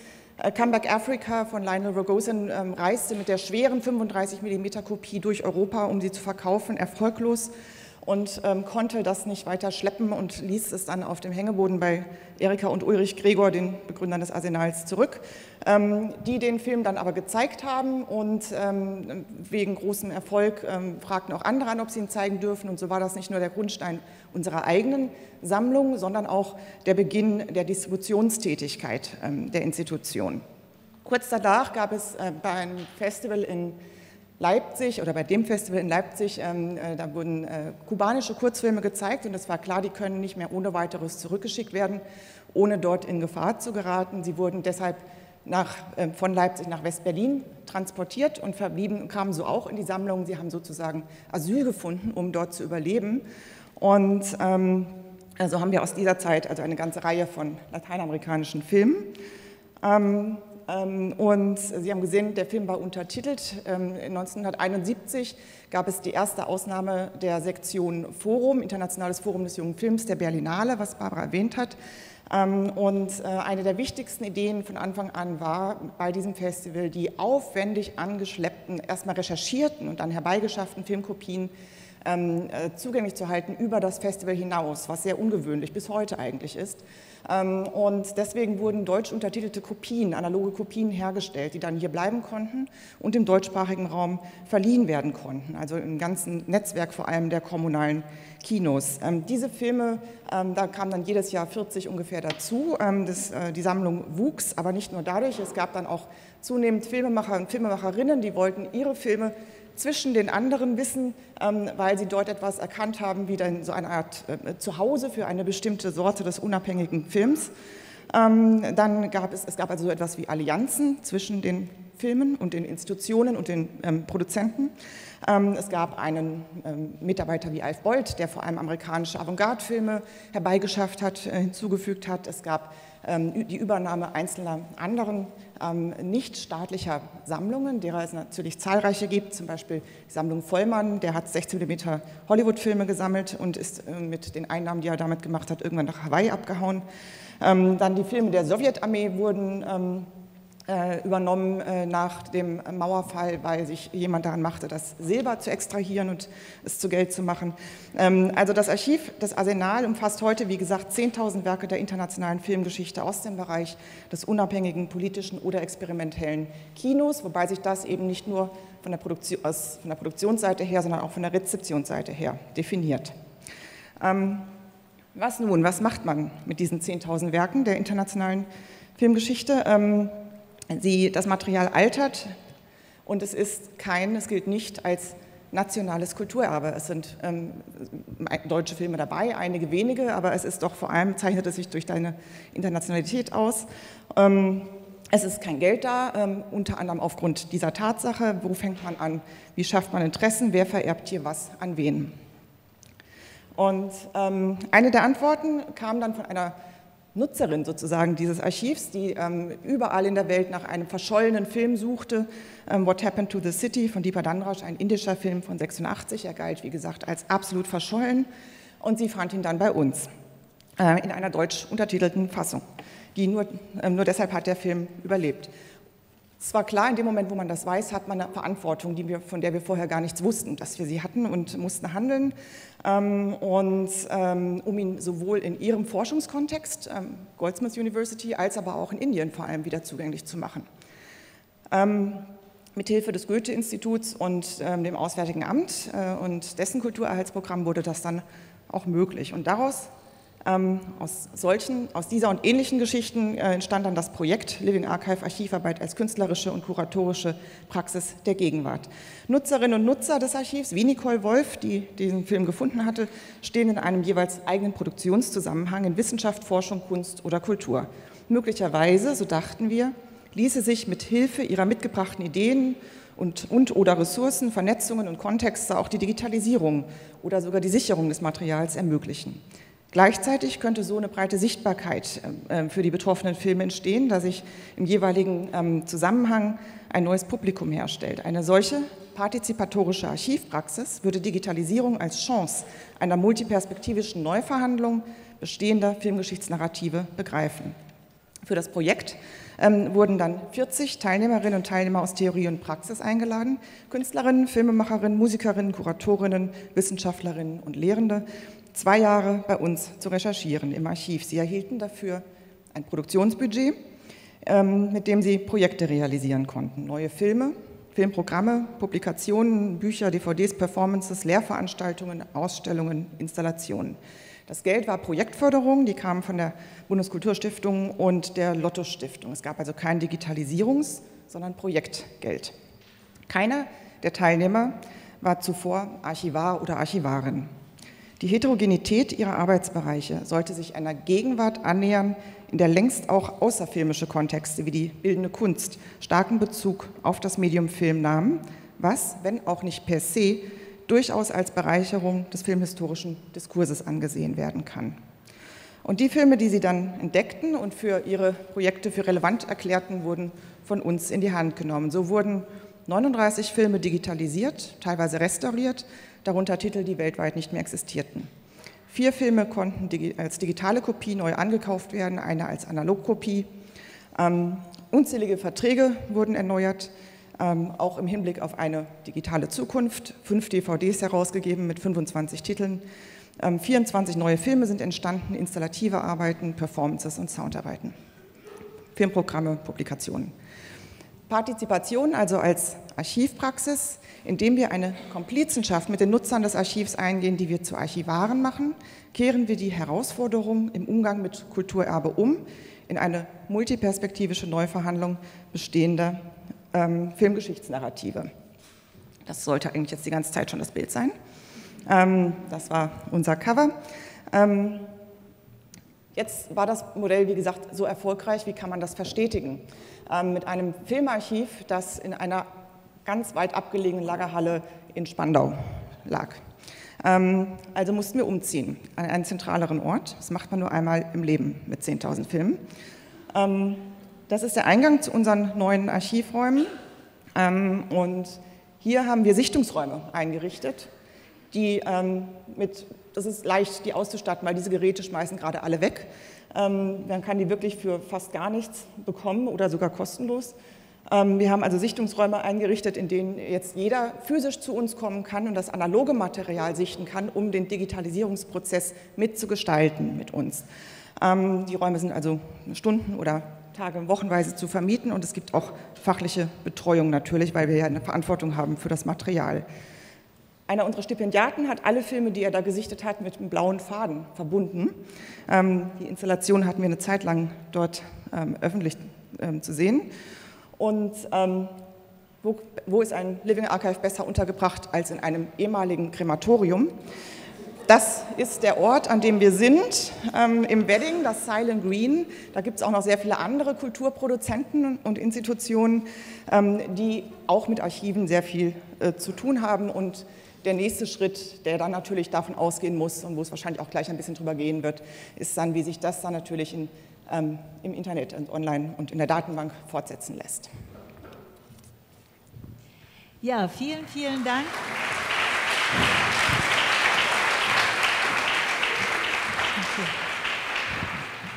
Comeback Africa von Lionel Rogozin reiste mit der schweren 35 mm Kopie durch Europa, um sie zu verkaufen, erfolglos, und konnte das nicht weiter schleppen und ließ es dann auf dem Hängeboden bei Erika und Ulrich Gregor, den Begründern des Arsenals, zurück, die den Film dann aber gezeigt haben, und wegen großem Erfolg fragten auch andere an, ob sie ihn zeigen dürfen, und so war das nicht nur der Grundstein unserer eigenen Sammlung, sondern auch der Beginn der Distributionstätigkeit der Institution. Kurz danach gab es bei einem Festival in Leipzig, oder bei dem Festival in Leipzig, da wurden kubanische Kurzfilme gezeigt, und es war klar, die können nicht mehr ohne weiteres zurückgeschickt werden, ohne dort in Gefahr zu geraten. Sie wurden deshalb von Leipzig nach West-Berlin transportiert und kamen so auch in die Sammlung. Sie haben sozusagen Asyl gefunden, um dort zu überleben. Und also haben wir aus dieser Zeit also eine ganze Reihe von lateinamerikanischen Filmen. Und Sie haben gesehen, der Film war untertitelt. 1971 gab es die erste Ausnahme der Sektion Forum, Internationales Forum des jungen Films, der Berlinale, was Barbara erwähnt hat. Und eine der wichtigsten Ideen von Anfang an war, bei diesem Festival die aufwendig angeschleppten, erstmal recherchierten und dann herbeigeschafften Filmkopien zugänglich zu halten über das Festival hinaus, was sehr ungewöhnlich bis heute eigentlich ist. Und deswegen wurden deutsch untertitelte Kopien, analoge Kopien hergestellt, die dann hier bleiben konnten und im deutschsprachigen Raum verliehen werden konnten, also im ganzen Netzwerk vor allem der kommunalen Kinos. Diese Filme, da kamen dann jedes Jahr 40 ungefähr dazu. Die Sammlung wuchs, aber nicht nur dadurch. Es gab dann auch zunehmend Filmemacher und Filmemacherinnen, die wollten ihre Filme zwischen den anderen wissen, weil sie dort etwas erkannt haben, wie dann so eine Art Zuhause für eine bestimmte Sorte des unabhängigen Films. Dann gab es gab also so etwas wie Allianzen zwischen den Filmen und den Institutionen und den Produzenten. Es gab einen Mitarbeiter wie Alf Bold, der vor allem amerikanische Avantgarde-Filme herbeigeschafft hat, hinzugefügt hat. Es gab die Übernahme einzelner anderen nichtstaatlicher Sammlungen, derer es natürlich zahlreiche gibt, zum Beispiel die Sammlung Vollmann, der hat 16 mm Hollywood-Filme gesammelt und ist mit den Einnahmen, die er damit gemacht hat, irgendwann nach Hawaii abgehauen. Dann die Filme der Sowjetarmee wurden übernommen nach dem Mauerfall, weil sich jemand daran machte, das Silber zu extrahieren und es zu Geld zu machen. Also das Archiv, das Arsenal umfasst heute, wie gesagt, 10.000 Werke der internationalen Filmgeschichte aus dem Bereich des unabhängigen, politischen oder experimentellen Kinos, wobei sich das eben nicht nur von der Produktionsseite her, sondern auch von der Rezeptionsseite her definiert. Was nun? Was macht man mit diesen 10.000 Werken der internationalen Filmgeschichte? Das Material altert und es gilt nicht als nationales Kulturerbe. Es sind deutsche Filme dabei, einige wenige, aber es ist doch vor allem, zeichnet es sich durch seine Internationalität aus. Es ist kein Geld da, unter anderem aufgrund dieser Tatsache. Wo fängt man an? Wie schafft man Interessen? Wer vererbt hier was an wen? Und eine der Antworten kam dann von einer Nutzerin sozusagen dieses Archivs, die überall in der Welt nach einem verschollenen Film suchte. What Happened to the City von Deepa Dhanraj, ein indischer Film von 86. Er galt, wie gesagt, als absolut verschollen und sie fand ihn dann bei uns in einer deutsch untertitelten Fassung. Nur deshalb hat der Film überlebt. Es war klar, in dem Moment, wo man das weiß, hat man eine Verantwortung, von der wir vorher gar nichts wussten, dass wir sie hatten und mussten handeln. Und um ihn sowohl in ihrem Forschungskontext, Goldsmiths University, als aber auch in Indien vor allem wieder zugänglich zu machen. Mithilfe des Goethe-Instituts und dem Auswärtigen Amt und dessen Kulturerhaltsprogramm wurde das dann auch möglich. Und daraus aus dieser und ähnlichen Geschichten entstand dann das Projekt Living Archive Archivarbeit als künstlerische und kuratorische Praxis der Gegenwart. Nutzerinnen und Nutzer des Archivs, wie Nicole Wolf, die diesen Film gefunden hatte, stehen in einem jeweils eigenen Produktionszusammenhang in Wissenschaft, Forschung, Kunst oder Kultur. Möglicherweise, so dachten wir, ließe sich mit Hilfe ihrer mitgebrachten Ideen und/oder Ressourcen, Vernetzungen und Kontexte auch die Digitalisierung oder sogar die Sicherung des Materials ermöglichen. Gleichzeitig könnte so eine breite Sichtbarkeit für die betroffenen Filme entstehen, da sich im jeweiligen Zusammenhang ein neues Publikum herstellt. Eine solche partizipatorische Archivpraxis würde Digitalisierung als Chance einer multiperspektivischen Neuverhandlung bestehender Filmgeschichtsnarrative begreifen. Für das Projekt wurden dann 40 Teilnehmerinnen und Teilnehmer aus Theorie und Praxis eingeladen, Künstlerinnen, Filmemacherinnen, Musikerinnen, Kuratorinnen, Wissenschaftlerinnen und Lehrende, 2 Jahre bei uns zu recherchieren im Archiv. Sie erhielten dafür ein Produktionsbudget, mit dem sie Projekte realisieren konnten. Neue Filme, Filmprogramme, Publikationen, Bücher, DVDs, Performances, Lehrveranstaltungen, Ausstellungen, Installationen. Das Geld war Projektförderung, die kam von der Bundeskulturstiftung und der Lotto-Stiftung. Es gab also kein Digitalisierungs-, sondern Projektgeld. Keiner der Teilnehmer war zuvor Archivar oder Archivarin. Die Heterogenität ihrer Arbeitsbereiche sollte sich einer Gegenwart annähern, in der längst auch außerfilmische Kontexte wie die bildende Kunst starken Bezug auf das Medium Film nahmen, was, wenn auch nicht per se, durchaus als Bereicherung des filmhistorischen Diskurses angesehen werden kann. Und die Filme, die sie dann entdeckten und für ihre Projekte für relevant erklärten, wurden von uns in die Hand genommen. So wurden 39 Filme digitalisiert, teilweise restauriert, darunter Titel, die weltweit nicht mehr existierten. 4 Filme konnten als digitale Kopie neu angekauft werden, eine als Analogkopie. Unzählige Verträge wurden erneuert, auch im Hinblick auf eine digitale Zukunft. 5 DVDs herausgegeben mit 25 Titeln. 24 neue Filme sind entstanden, installative Arbeiten, Performances und Soundarbeiten. Filmprogramme, Publikationen. Partizipation also als Archivpraxis, indem wir eine Komplizenschaft mit den Nutzern des Archivs eingehen, die wir zu Archivaren machen, kehren wir die Herausforderungen im Umgang mit Kulturerbe um in eine multiperspektivische Neuverhandlung bestehender Filmgeschichtsnarrative. Das sollte eigentlich jetzt die ganze Zeit schon das Bild sein. Das war unser Cover. Jetzt war das Modell, wie gesagt, so erfolgreich, wie kann man das verstetigen? Mit einem Filmarchiv, das in einer ganz weit abgelegenen Lagerhalle in Spandau lag. Also mussten wir umziehen an einen zentraleren Ort. Das macht man nur einmal im Leben mit 10.000 Filmen. Das ist der Eingang zu unseren neuen Archivräumen. Und hier haben wir Sichtungsräume eingerichtet, die das ist leicht, die auszustatten, weil diese Geräte schmeißen gerade alle weg. Man kann die wirklich für fast gar nichts bekommen oder sogar kostenlos. Wir haben also Sichtungsräume eingerichtet, in denen jetzt jeder physisch zu uns kommen kann und das analoge Material sichten kann, um den Digitalisierungsprozess mitzugestalten mit uns. Die Räume sind also Stunden oder Tage, wochenweise zu vermieten und es gibt auch fachliche Betreuung natürlich, weil wir ja eine Verantwortung haben für das Material. Einer unserer Stipendiaten hat alle Filme, die er da gesichtet hat, mit einem blauen Faden verbunden. Die Installation hatten wir eine Zeit lang dort öffentlich zu sehen. Und wo ist ein Living Archive besser untergebracht als in einem ehemaligen Krematorium? Das ist der Ort, an dem wir sind, im Wedding, das Silent Green. Da gibt es auch noch sehr viele andere Kulturproduzenten und Institutionen, die auch mit Archiven sehr viel zu tun haben. Und der nächste Schritt, der dann natürlich davon ausgehen muss und wo es wahrscheinlich auch gleich ein bisschen drüber gehen wird, ist dann, wie sich das dann natürlich im Internet und online und in der Datenbank fortsetzen lässt. Ja, vielen, vielen Dank. Okay.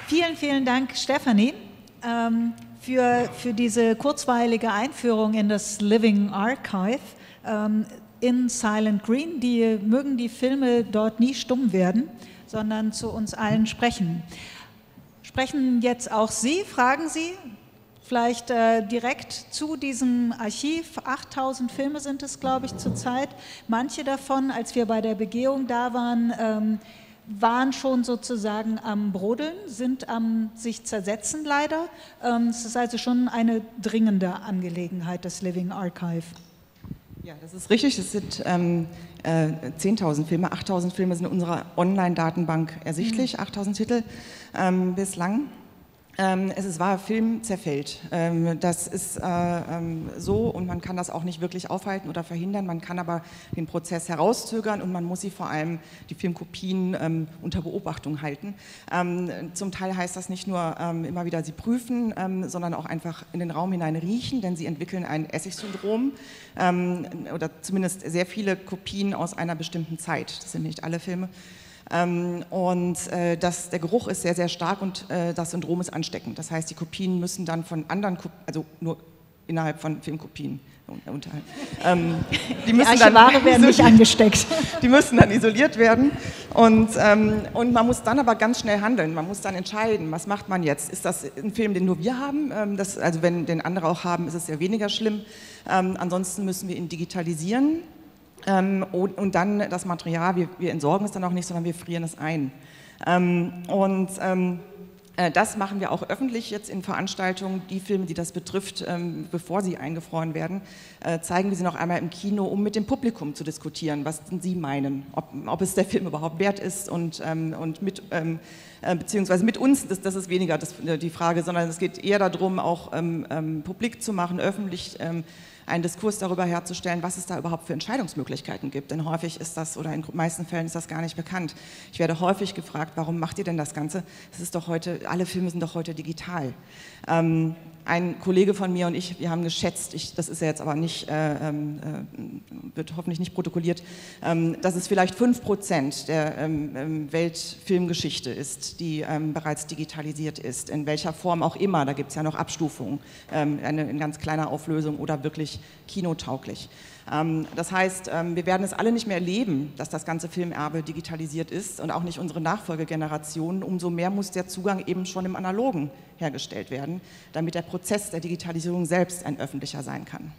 Vielen, vielen Dank, Stefanie, für diese kurzweilige Einführung in das Living Archive. In Silent Green, die mögen die Filme dort nie stumm werden, sondern zu uns allen sprechen. Sprechen jetzt auch Sie, fragen Sie vielleicht direkt zu diesem Archiv. 8.000 Filme sind es, glaube ich, zurzeit. Manche davon, als wir bei der Begehung da waren, waren schon sozusagen am Brodeln, sind am sich zersetzen leider. Es ist also schon eine dringende Angelegenheit, das Living Archive. Ja, das ist richtig. Es sind 10.000 Filme, 8.000 Filme sind in unserer Online-Datenbank ersichtlich, 8.000 Titel bislang. Es ist wahr, Film zerfällt. Das ist so und man kann das auch nicht wirklich aufhalten oder verhindern. Man kann aber den Prozess herauszögern und man muss sie vor allem, die Filmkopien, unter Beobachtung halten. Zum Teil heißt das nicht nur immer wieder sie prüfen, sondern auch einfach in den Raum hinein riechen, denn sie entwickeln ein Essigsyndrom oder zumindest sehr viele Kopien aus einer bestimmten Zeit. Das sind nicht alle Filme. Und der Geruch ist sehr, sehr stark und das Syndrom ist ansteckend. Das heißt, die Kopien müssen dann von anderen, also nur innerhalb von Filmkopien, die Archivare werden nicht angesteckt. Die müssen dann isoliert werden und man muss dann aber ganz schnell handeln. Man muss dann entscheiden, was macht man jetzt? Ist das ein Film, den nur wir haben? Also wenn den andere auch haben, ist es ja weniger schlimm. Ansonsten müssen wir ihn digitalisieren. Und dann das Material, wir entsorgen es dann auch nicht, sondern wir frieren es ein. Das machen wir auch öffentlich jetzt in Veranstaltungen. Die Filme, die das betrifft, bevor sie eingefroren werden, zeigen wir sie noch einmal im Kino, um mit dem Publikum zu diskutieren, was sie meinen, ob es der Film überhaupt wert ist beziehungsweise mit uns, das ist weniger die Frage, sondern es geht eher darum, auch publik zu machen, öffentlich einen Diskurs darüber herzustellen, was es da überhaupt für Entscheidungsmöglichkeiten gibt. Denn häufig ist das, oder in den meisten Fällen ist das gar nicht bekannt. Ich werde häufig gefragt, warum macht ihr denn das Ganze? Alle Filme sind doch heute digital. ein Kollege von mir und ich, wir haben geschätzt, das ist ja jetzt aber nicht, wird hoffentlich nicht protokolliert, dass es vielleicht 5% der Weltfilmgeschichte ist, die bereits digitalisiert ist, in welcher Form auch immer, da gibt es ja noch Abstufungen, in ganz kleiner Auflösung oder wirklich kinotauglich. Das heißt, wir werden es alle nicht mehr erleben, dass das ganze Filmerbe digitalisiert ist und auch nicht unsere Nachfolgegenerationen. Umso mehr muss der Zugang eben schon im Analogen hergestellt werden, damit der Prozess der Digitalisierung selbst ein öffentlicher sein kann.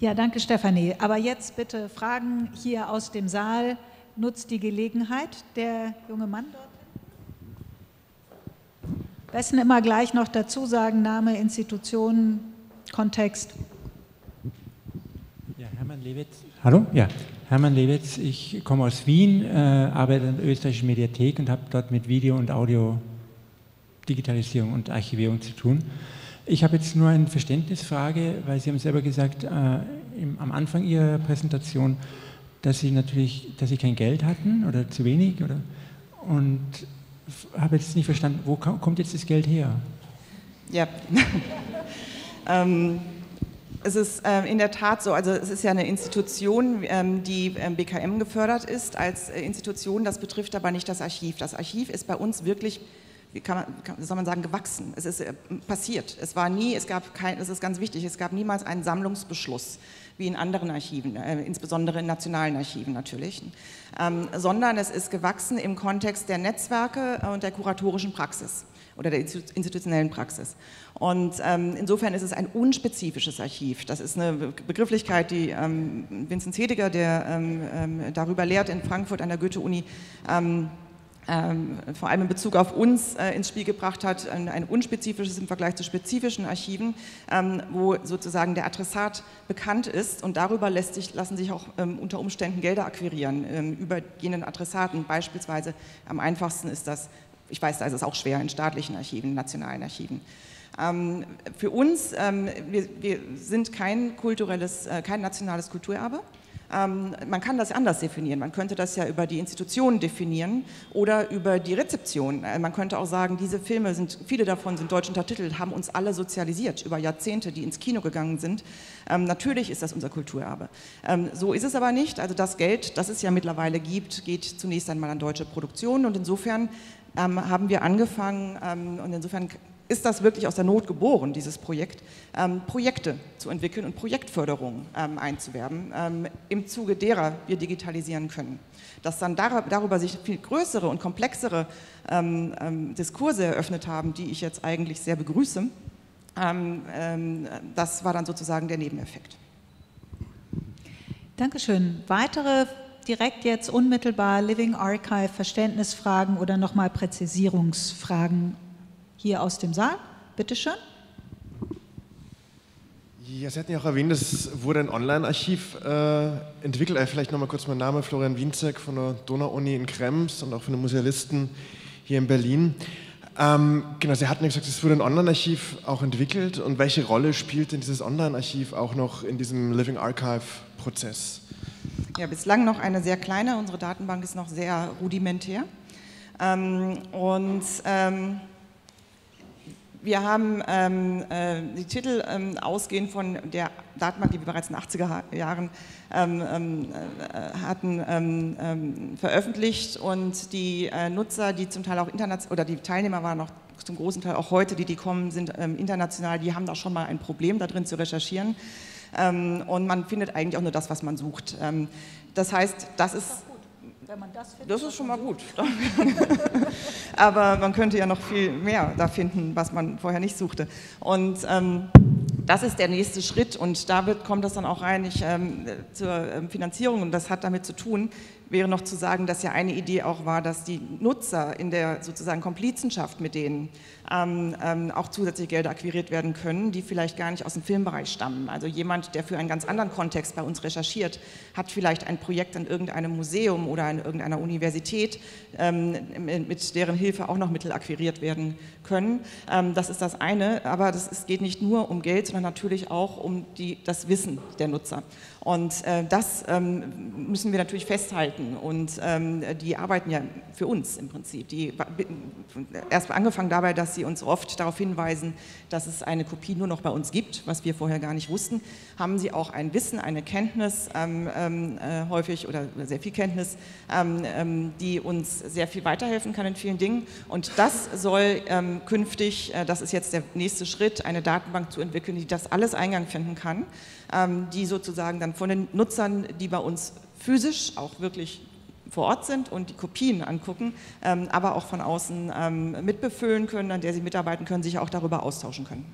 Ja, danke Stefanie. Aber jetzt bitte Fragen hier aus dem Saal. Nutzt die Gelegenheit, der junge Mann dort. Besten immer gleich noch dazu sagen, Name, Institution, Kontext. Hermann Lewitz. Hallo, ja, Hermann Lewitz, ich komme aus Wien, arbeite in der österreichischen Mediathek und habe dort mit Video- und Audio-Digitalisierung und Archivierung zu tun. Ich habe jetzt nur eine Verständnisfrage, weil Sie haben selber gesagt, am Anfang Ihrer Präsentation, dass Sie kein Geld hatten oder zu wenig, oder? Und habe jetzt nicht verstanden, wo kommt jetzt das Geld her? Ja, es ist in der Tat so, also es ist ja eine Institution, die BKM gefördert ist als Institution, das betrifft aber nicht das Archiv. Das Archiv ist bei uns wirklich, wie soll man sagen, gewachsen. Es ist passiert. Es war nie, es ist ganz wichtig, es gab niemals einen Sammlungsbeschluss, wie in anderen Archiven, insbesondere in nationalen Archiven natürlich, sondern es ist gewachsen im Kontext der Netzwerke und der kuratorischen Praxis oder der institutionellen Praxis. Und insofern ist es ein unspezifisches Archiv. Das ist eine Begrifflichkeit, die Vincent Hediger, der darüber lehrt in Frankfurt an der Goethe-Uni, vor allem in Bezug auf uns ins Spiel gebracht hat, ein unspezifisches im Vergleich zu spezifischen Archiven, wo sozusagen der Adressat bekannt ist und darüber lassen sich auch unter Umständen Gelder akquirieren, über jenen Adressaten. Beispielsweise am einfachsten ist das, ich weiß, da ist es auch schwer, in staatlichen Archiven, nationalen Archiven. Für uns, wir sind kein nationales Kulturerbe. Man kann das anders definieren, man könnte das ja über die Institutionen definieren oder über die Rezeption. Man könnte auch sagen, diese Filme viele davon sind deutsch untertitelt, haben uns alle sozialisiert über Jahrzehnte, die ins Kino gegangen sind. Natürlich ist das unser Kulturerbe. So ist es aber nicht, also das Geld, das es ja mittlerweile gibt, geht zunächst einmal an deutsche Produktionen und insofern haben wir angefangen und insofern ist das wirklich aus der Not geboren, dieses Projekt, Projekte zu entwickeln und Projektförderung einzuwerben, im Zuge derer wir digitalisieren können. Dass dann darüber sich viel größere und komplexere Diskurse eröffnet haben, die ich jetzt eigentlich sehr begrüße, das war dann sozusagen der Nebeneffekt. Dankeschön. Weitere direkt jetzt unmittelbar Living Archive, Verständnisfragen oder nochmal Präzisierungsfragen? Hier aus dem Saal, bitteschön. Ja, Sie hatten ja auch erwähnt, es wurde ein Online-Archiv entwickelt. Vielleicht nochmal kurz mein Name, Florian Wienzek von der Donau-Uni in Krems und auch von den Musealisten hier in Berlin. Genau, Sie hatten ja gesagt, es wurde ein Online-Archiv auch entwickelt. Und welche Rolle spielt denn dieses Online-Archiv auch noch in diesem Living Archive-Prozess? Ja, bislang noch eine sehr kleine. Unsere Datenbank ist noch sehr rudimentär. Wir haben die Titel ausgehend von der Datenbank, die wir bereits in den 80er Jahren hatten, veröffentlicht und die Nutzer, die zum Teil auch international, oder die Teilnehmer waren auch zum großen Teil auch heute, die kommen, sind international, die haben da schon mal ein Problem da drin zu recherchieren und man findet eigentlich auch nur das, was man sucht. Das heißt, das ist... Wenn man das findet, das ist schon mal gut. Aber man könnte ja noch viel mehr da finden, was man vorher nicht suchte. Und das ist der nächste Schritt und da kommt das dann auch rein zur Finanzierung und das hat damit zu tun, wäre noch zu sagen, dass ja eine Idee auch war, dass die Nutzer in der sozusagen Komplizenschaft mit denen auch zusätzliche Gelder akquiriert werden können, die vielleicht gar nicht aus dem Filmbereich stammen. Also jemand, der für einen ganz anderen Kontext bei uns recherchiert, hat vielleicht ein Projekt an irgendeinem Museum oder an irgendeiner Universität, mit deren Hilfe auch noch Mittel akquiriert werden können. Das ist das eine, aber es geht nicht nur um Geld, sondern natürlich auch um das Wissen der Nutzer. Und das müssen wir natürlich festhalten. Architekten und die arbeiten ja für uns im Prinzip. Die erstmal angefangen dabei, dass sie uns oft darauf hinweisen, dass es eine Kopie nur noch bei uns gibt, was wir vorher gar nicht wussten, haben sie auch ein Wissen, eine Kenntnis häufig oder sehr viel Kenntnis, die uns sehr viel weiterhelfen kann in vielen Dingen. Und das soll künftig, das ist jetzt der nächste Schritt, eine Datenbank zu entwickeln, die das alles Eingang finden kann, die sozusagen dann von den Nutzern, die bei uns physisch auch wirklich vor Ort sind und die Kopien angucken, aber auch von außen mitbefüllen können, an der sie mitarbeiten können, sich auch darüber austauschen können.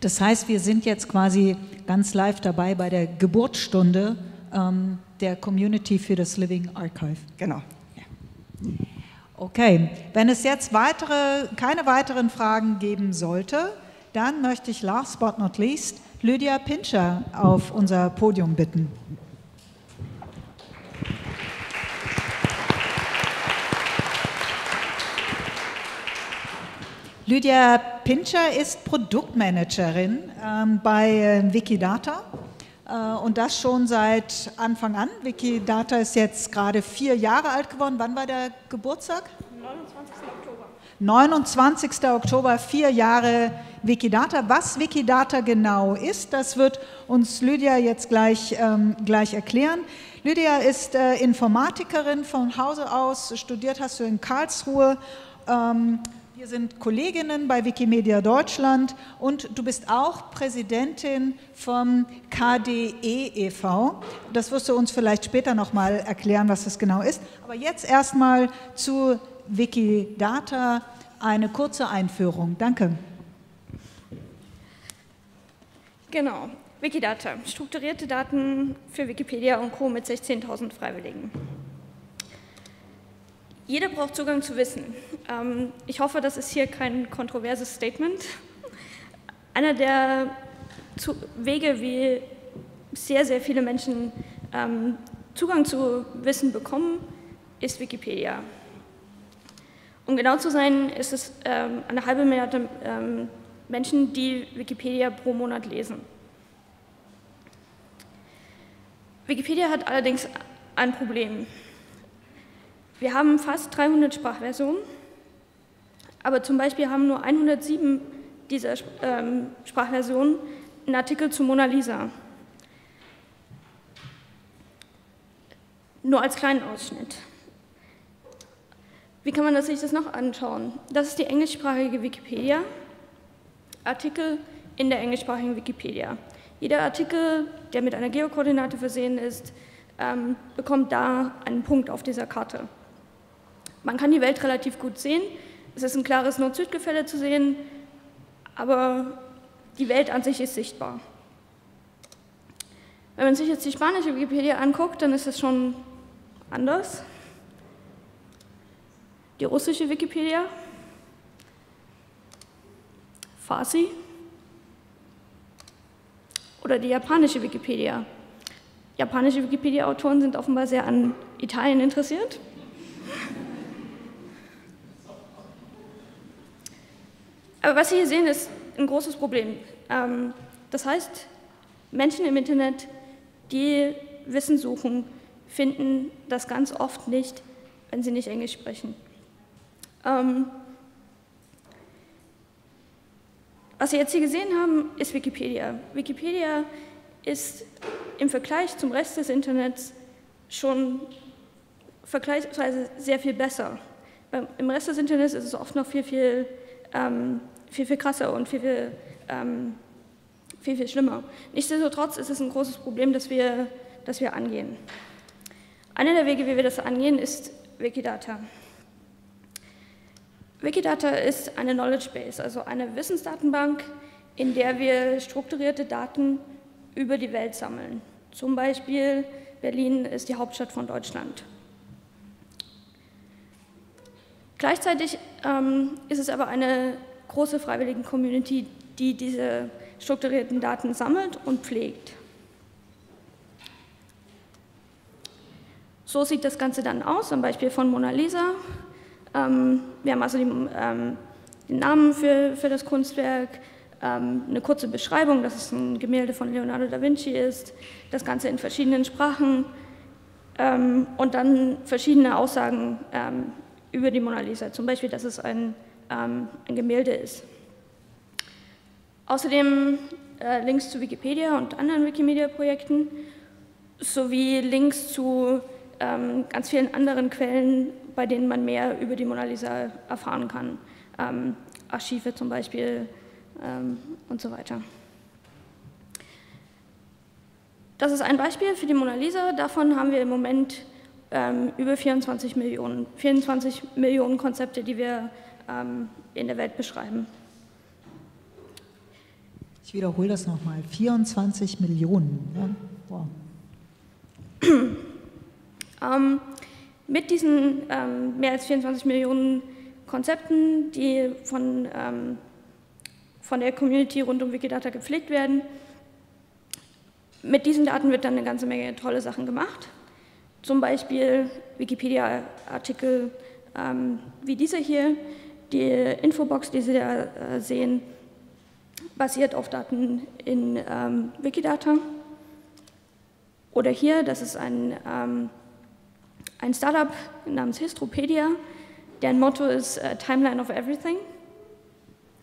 Das heißt, wir sind jetzt quasi ganz live dabei bei der Geburtsstunde der Community für das Living Archive. Genau. Ja. Okay, wenn es jetzt keine weiteren Fragen geben sollte, dann möchte ich last but not least Lydia Pinscher auf unser Podium bitten. Lydia Pinscher ist Produktmanagerin bei Wikidata und das schon seit Anfang an. Wikidata ist jetzt gerade 4 Jahre alt geworden. Wann war der Geburtstag? 29. Oktober. 29. Oktober, 4 Jahre Wikidata. Was Wikidata genau ist, das wird uns Lydia jetzt gleich erklären. Lydia ist Informatikerin von Hause aus, studiert hast du in Karlsruhe. Wir sind Kolleginnen bei Wikimedia Deutschland und du bist auch Präsidentin vom KDE e.V. Das wirst du uns vielleicht später nochmal erklären, was das genau ist. Aber jetzt erstmal zu Wikidata eine kurze Einführung. Danke. Genau, Wikidata, strukturierte Daten für Wikipedia und Co. mit 16.000 Freiwilligen. Jeder braucht Zugang zu Wissen. Ich hoffe, das ist hier kein kontroverses Statement. Einer der Wege, wie sehr, sehr viele Menschen Zugang zu Wissen bekommen, ist Wikipedia. Um genau zu sein, ist es eine halbe Milliarde Menschen, die Wikipedia pro Monat lesen. Wikipedia hat allerdings ein Problem. Wir haben fast 300 Sprachversionen, aber zum Beispiel haben nur 107 dieser Sprachversionen einen Artikel zu Mona Lisa. Nur als kleinen Ausschnitt. Wie kann man sich das noch anschauen? Das ist die englischsprachige Wikipedia. Artikel in der englischsprachigen Wikipedia. Jeder Artikel, der mit einer Geokoordinate versehen ist, bekommt da einen Punkt auf dieser Karte. Man kann die Welt relativ gut sehen, es ist ein klares Nord-Süd-Gefälle zu sehen, aber die Welt an sich ist sichtbar. Wenn man sich jetzt die spanische Wikipedia anguckt, dann ist das schon anders. Die russische Wikipedia, Farsi oder die japanische Wikipedia. Japanische Wikipedia-Autoren sind offenbar sehr an Italien interessiert. Aber was Sie hier sehen, ist ein großes Problem. Das heißt, Menschen im Internet, die Wissen suchen, finden das ganz oft nicht, wenn sie nicht Englisch sprechen. Was Sie jetzt hier gesehen haben, ist Wikipedia. Wikipedia ist im Vergleich zum Rest des Internets schon vergleichsweise sehr viel besser. Im Rest des Internets ist es oft noch viel krasser und viel schlimmer. Nichtsdestotrotz ist es ein großes Problem, das wir angehen. Einer der Wege, wie wir das angehen, ist Wikidata. Wikidata ist eine Knowledge Base, also eine Wissensdatenbank, in der wir strukturierte Daten über die Welt sammeln. Zum Beispiel Berlin ist die Hauptstadt von Deutschland. Gleichzeitig ist es aber eine große freiwilligen Community, die diese strukturierten Daten sammelt und pflegt. So sieht das Ganze dann aus, am Beispiel von Mona Lisa. Wir haben also den Namen für das Kunstwerk, eine kurze Beschreibung, dass es ein Gemälde von Leonardo da Vinci ist, das Ganze in verschiedenen Sprachen, und dann verschiedene Aussagen über die Mona Lisa, zum Beispiel, dass es ein Gemälde ist. Außerdem Links zu Wikipedia und anderen Wikimedia-Projekten sowie Links zu ganz vielen anderen Quellen, bei denen man mehr über die Mona Lisa erfahren kann. Archive zum Beispiel und so weiter. Das ist ein Beispiel für die Mona Lisa. Davon haben wir im Moment über 24 Millionen Konzepte, die wir in der Welt beschreiben. Ich wiederhole das nochmal. 24 Millionen. Ja? Wow. Mit diesen mehr als 24 Millionen Konzepten, die von der Community rund um Wikidata gepflegt werden, mit diesen Daten wird dann eine ganze Menge tolle Sachen gemacht. Zum Beispiel Wikipedia-Artikel wie dieser hier. Die Infobox, die Sie da sehen, basiert auf Daten in Wikidata. Oder hier, das ist ein Startup namens Histropedia, deren Motto ist Timeline of Everything.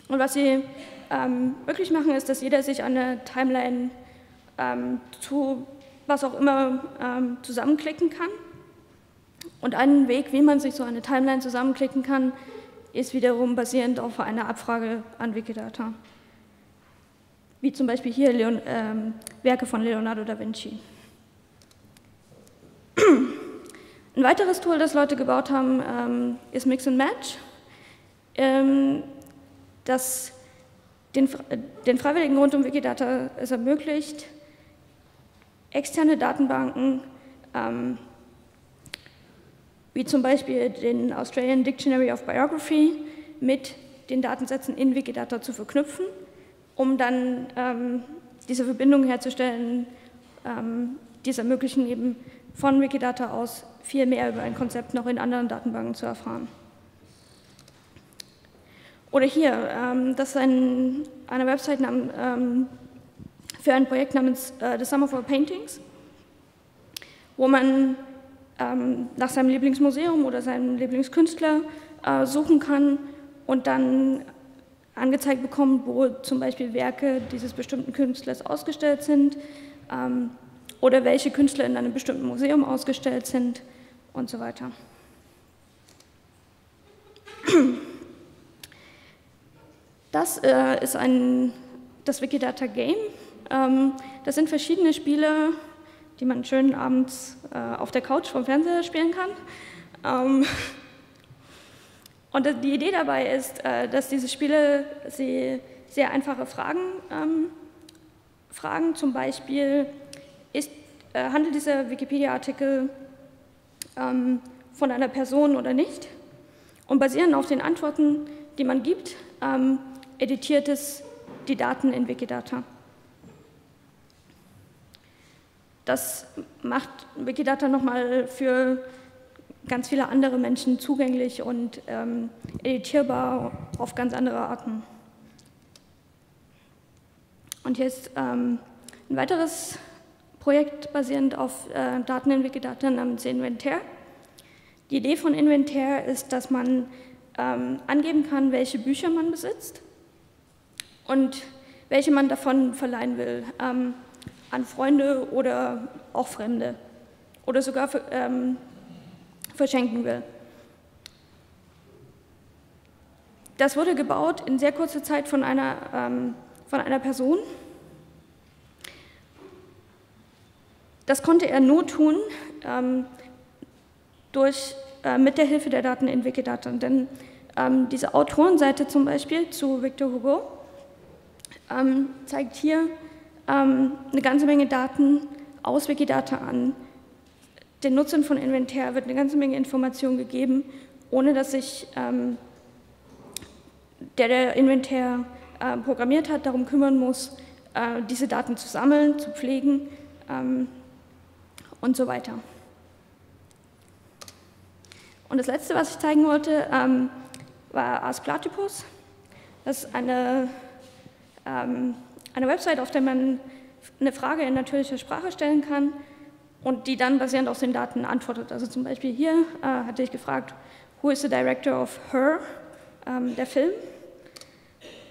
Und was sie wirklich machen, ist, dass jeder sich eine Timeline zu was auch immer zusammenklicken kann. Und einen Weg, wie man sich so eine Timeline zusammenklicken kann, ist wiederum basierend auf einer Abfrage an Wikidata. Wie zum Beispiel hier Werke von Leonardo da Vinci. Ein weiteres Tool, das Leute gebaut haben, ist Mix and Match, das den Freiwilligen rund um Wikidata es ermöglicht, externe Datenbanken, wie zum Beispiel den Australian Dictionary of Biography, mit den Datensätzen in Wikidata zu verknüpfen, um dann diese Verbindung herzustellen, die es ermöglichen, eben von Wikidata aus viel mehr über ein Konzept noch in anderen Datenbanken zu erfahren. Oder hier, das ist eine Website für ein Projekt namens The Sum of Our Paintings, wo man nach seinem Lieblingsmuseum oder seinem Lieblingskünstler suchen kann und dann angezeigt bekommt, wo zum Beispiel Werke dieses bestimmten Künstlers ausgestellt sind oder welche Künstler in einem bestimmten Museum ausgestellt sind und so weiter. Das ist das Wikidata Game. Das sind verschiedene Spiele, die man schön abends auf der Couch vom Fernseher spielen kann. Und die Idee dabei ist, dass diese Spiele sehr einfache Fragen fragen. Zum Beispiel, handelt dieser Wikipedia-Artikel von einer Person oder nicht? Und basierend auf den Antworten, die man gibt, editiert es die Daten in Wikidata. Das macht Wikidata nochmal für ganz viele andere Menschen zugänglich und editierbar auf ganz andere Arten. Und hier ist ein weiteres Projekt basierend auf Daten in Wikidata namens Inventair. Die Idee von Inventair ist, dass man angeben kann, welche Bücher man besitzt und welche man davon verleihen will, an Freunde oder auch Fremde oder sogar verschenken will. Das wurde gebaut in sehr kurzer Zeit von einer Person. Das konnte er nur tun mit der Hilfe der Daten in Wikidata. Denn diese Autorenseite zum Beispiel zu Victor Hugo zeigt hier eine ganze Menge Daten aus Wikidata an. Den Nutzern von Inventair wird eine ganze Menge Information gegeben, ohne dass sich der Inventair programmiert hat, darum kümmern muss, diese Daten zu sammeln, zu pflegen und so weiter. Und das Letzte, was ich zeigen wollte, war Ars Platypus. Das ist eine Website, auf der man eine Frage in natürlicher Sprache stellen kann und die dann basierend auf den Daten antwortet. Also zum Beispiel hier hatte ich gefragt, who is the director of Her, der Film?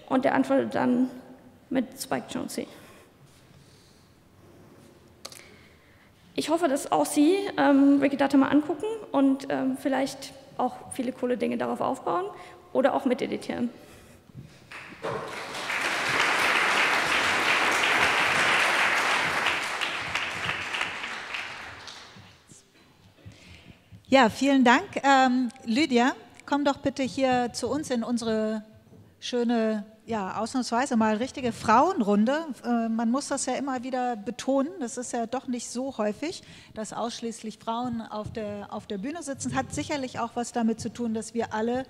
Und der antwortet dann mit Spike Jonze. Ich hoffe, dass auch Sie Wikidata mal angucken und vielleicht auch viele coole Dinge darauf aufbauen oder auch miteditieren. Ja, vielen Dank. Lydia, komm doch bitte hier zu uns in unsere schöne, ja, ausnahmsweise mal richtige Frauenrunde. Man muss das ja immer wieder betonen, das ist ja doch nicht so häufig, dass ausschließlich Frauen auf der Bühne sitzen. Hat sicherlich auch was damit zu tun, dass wir alle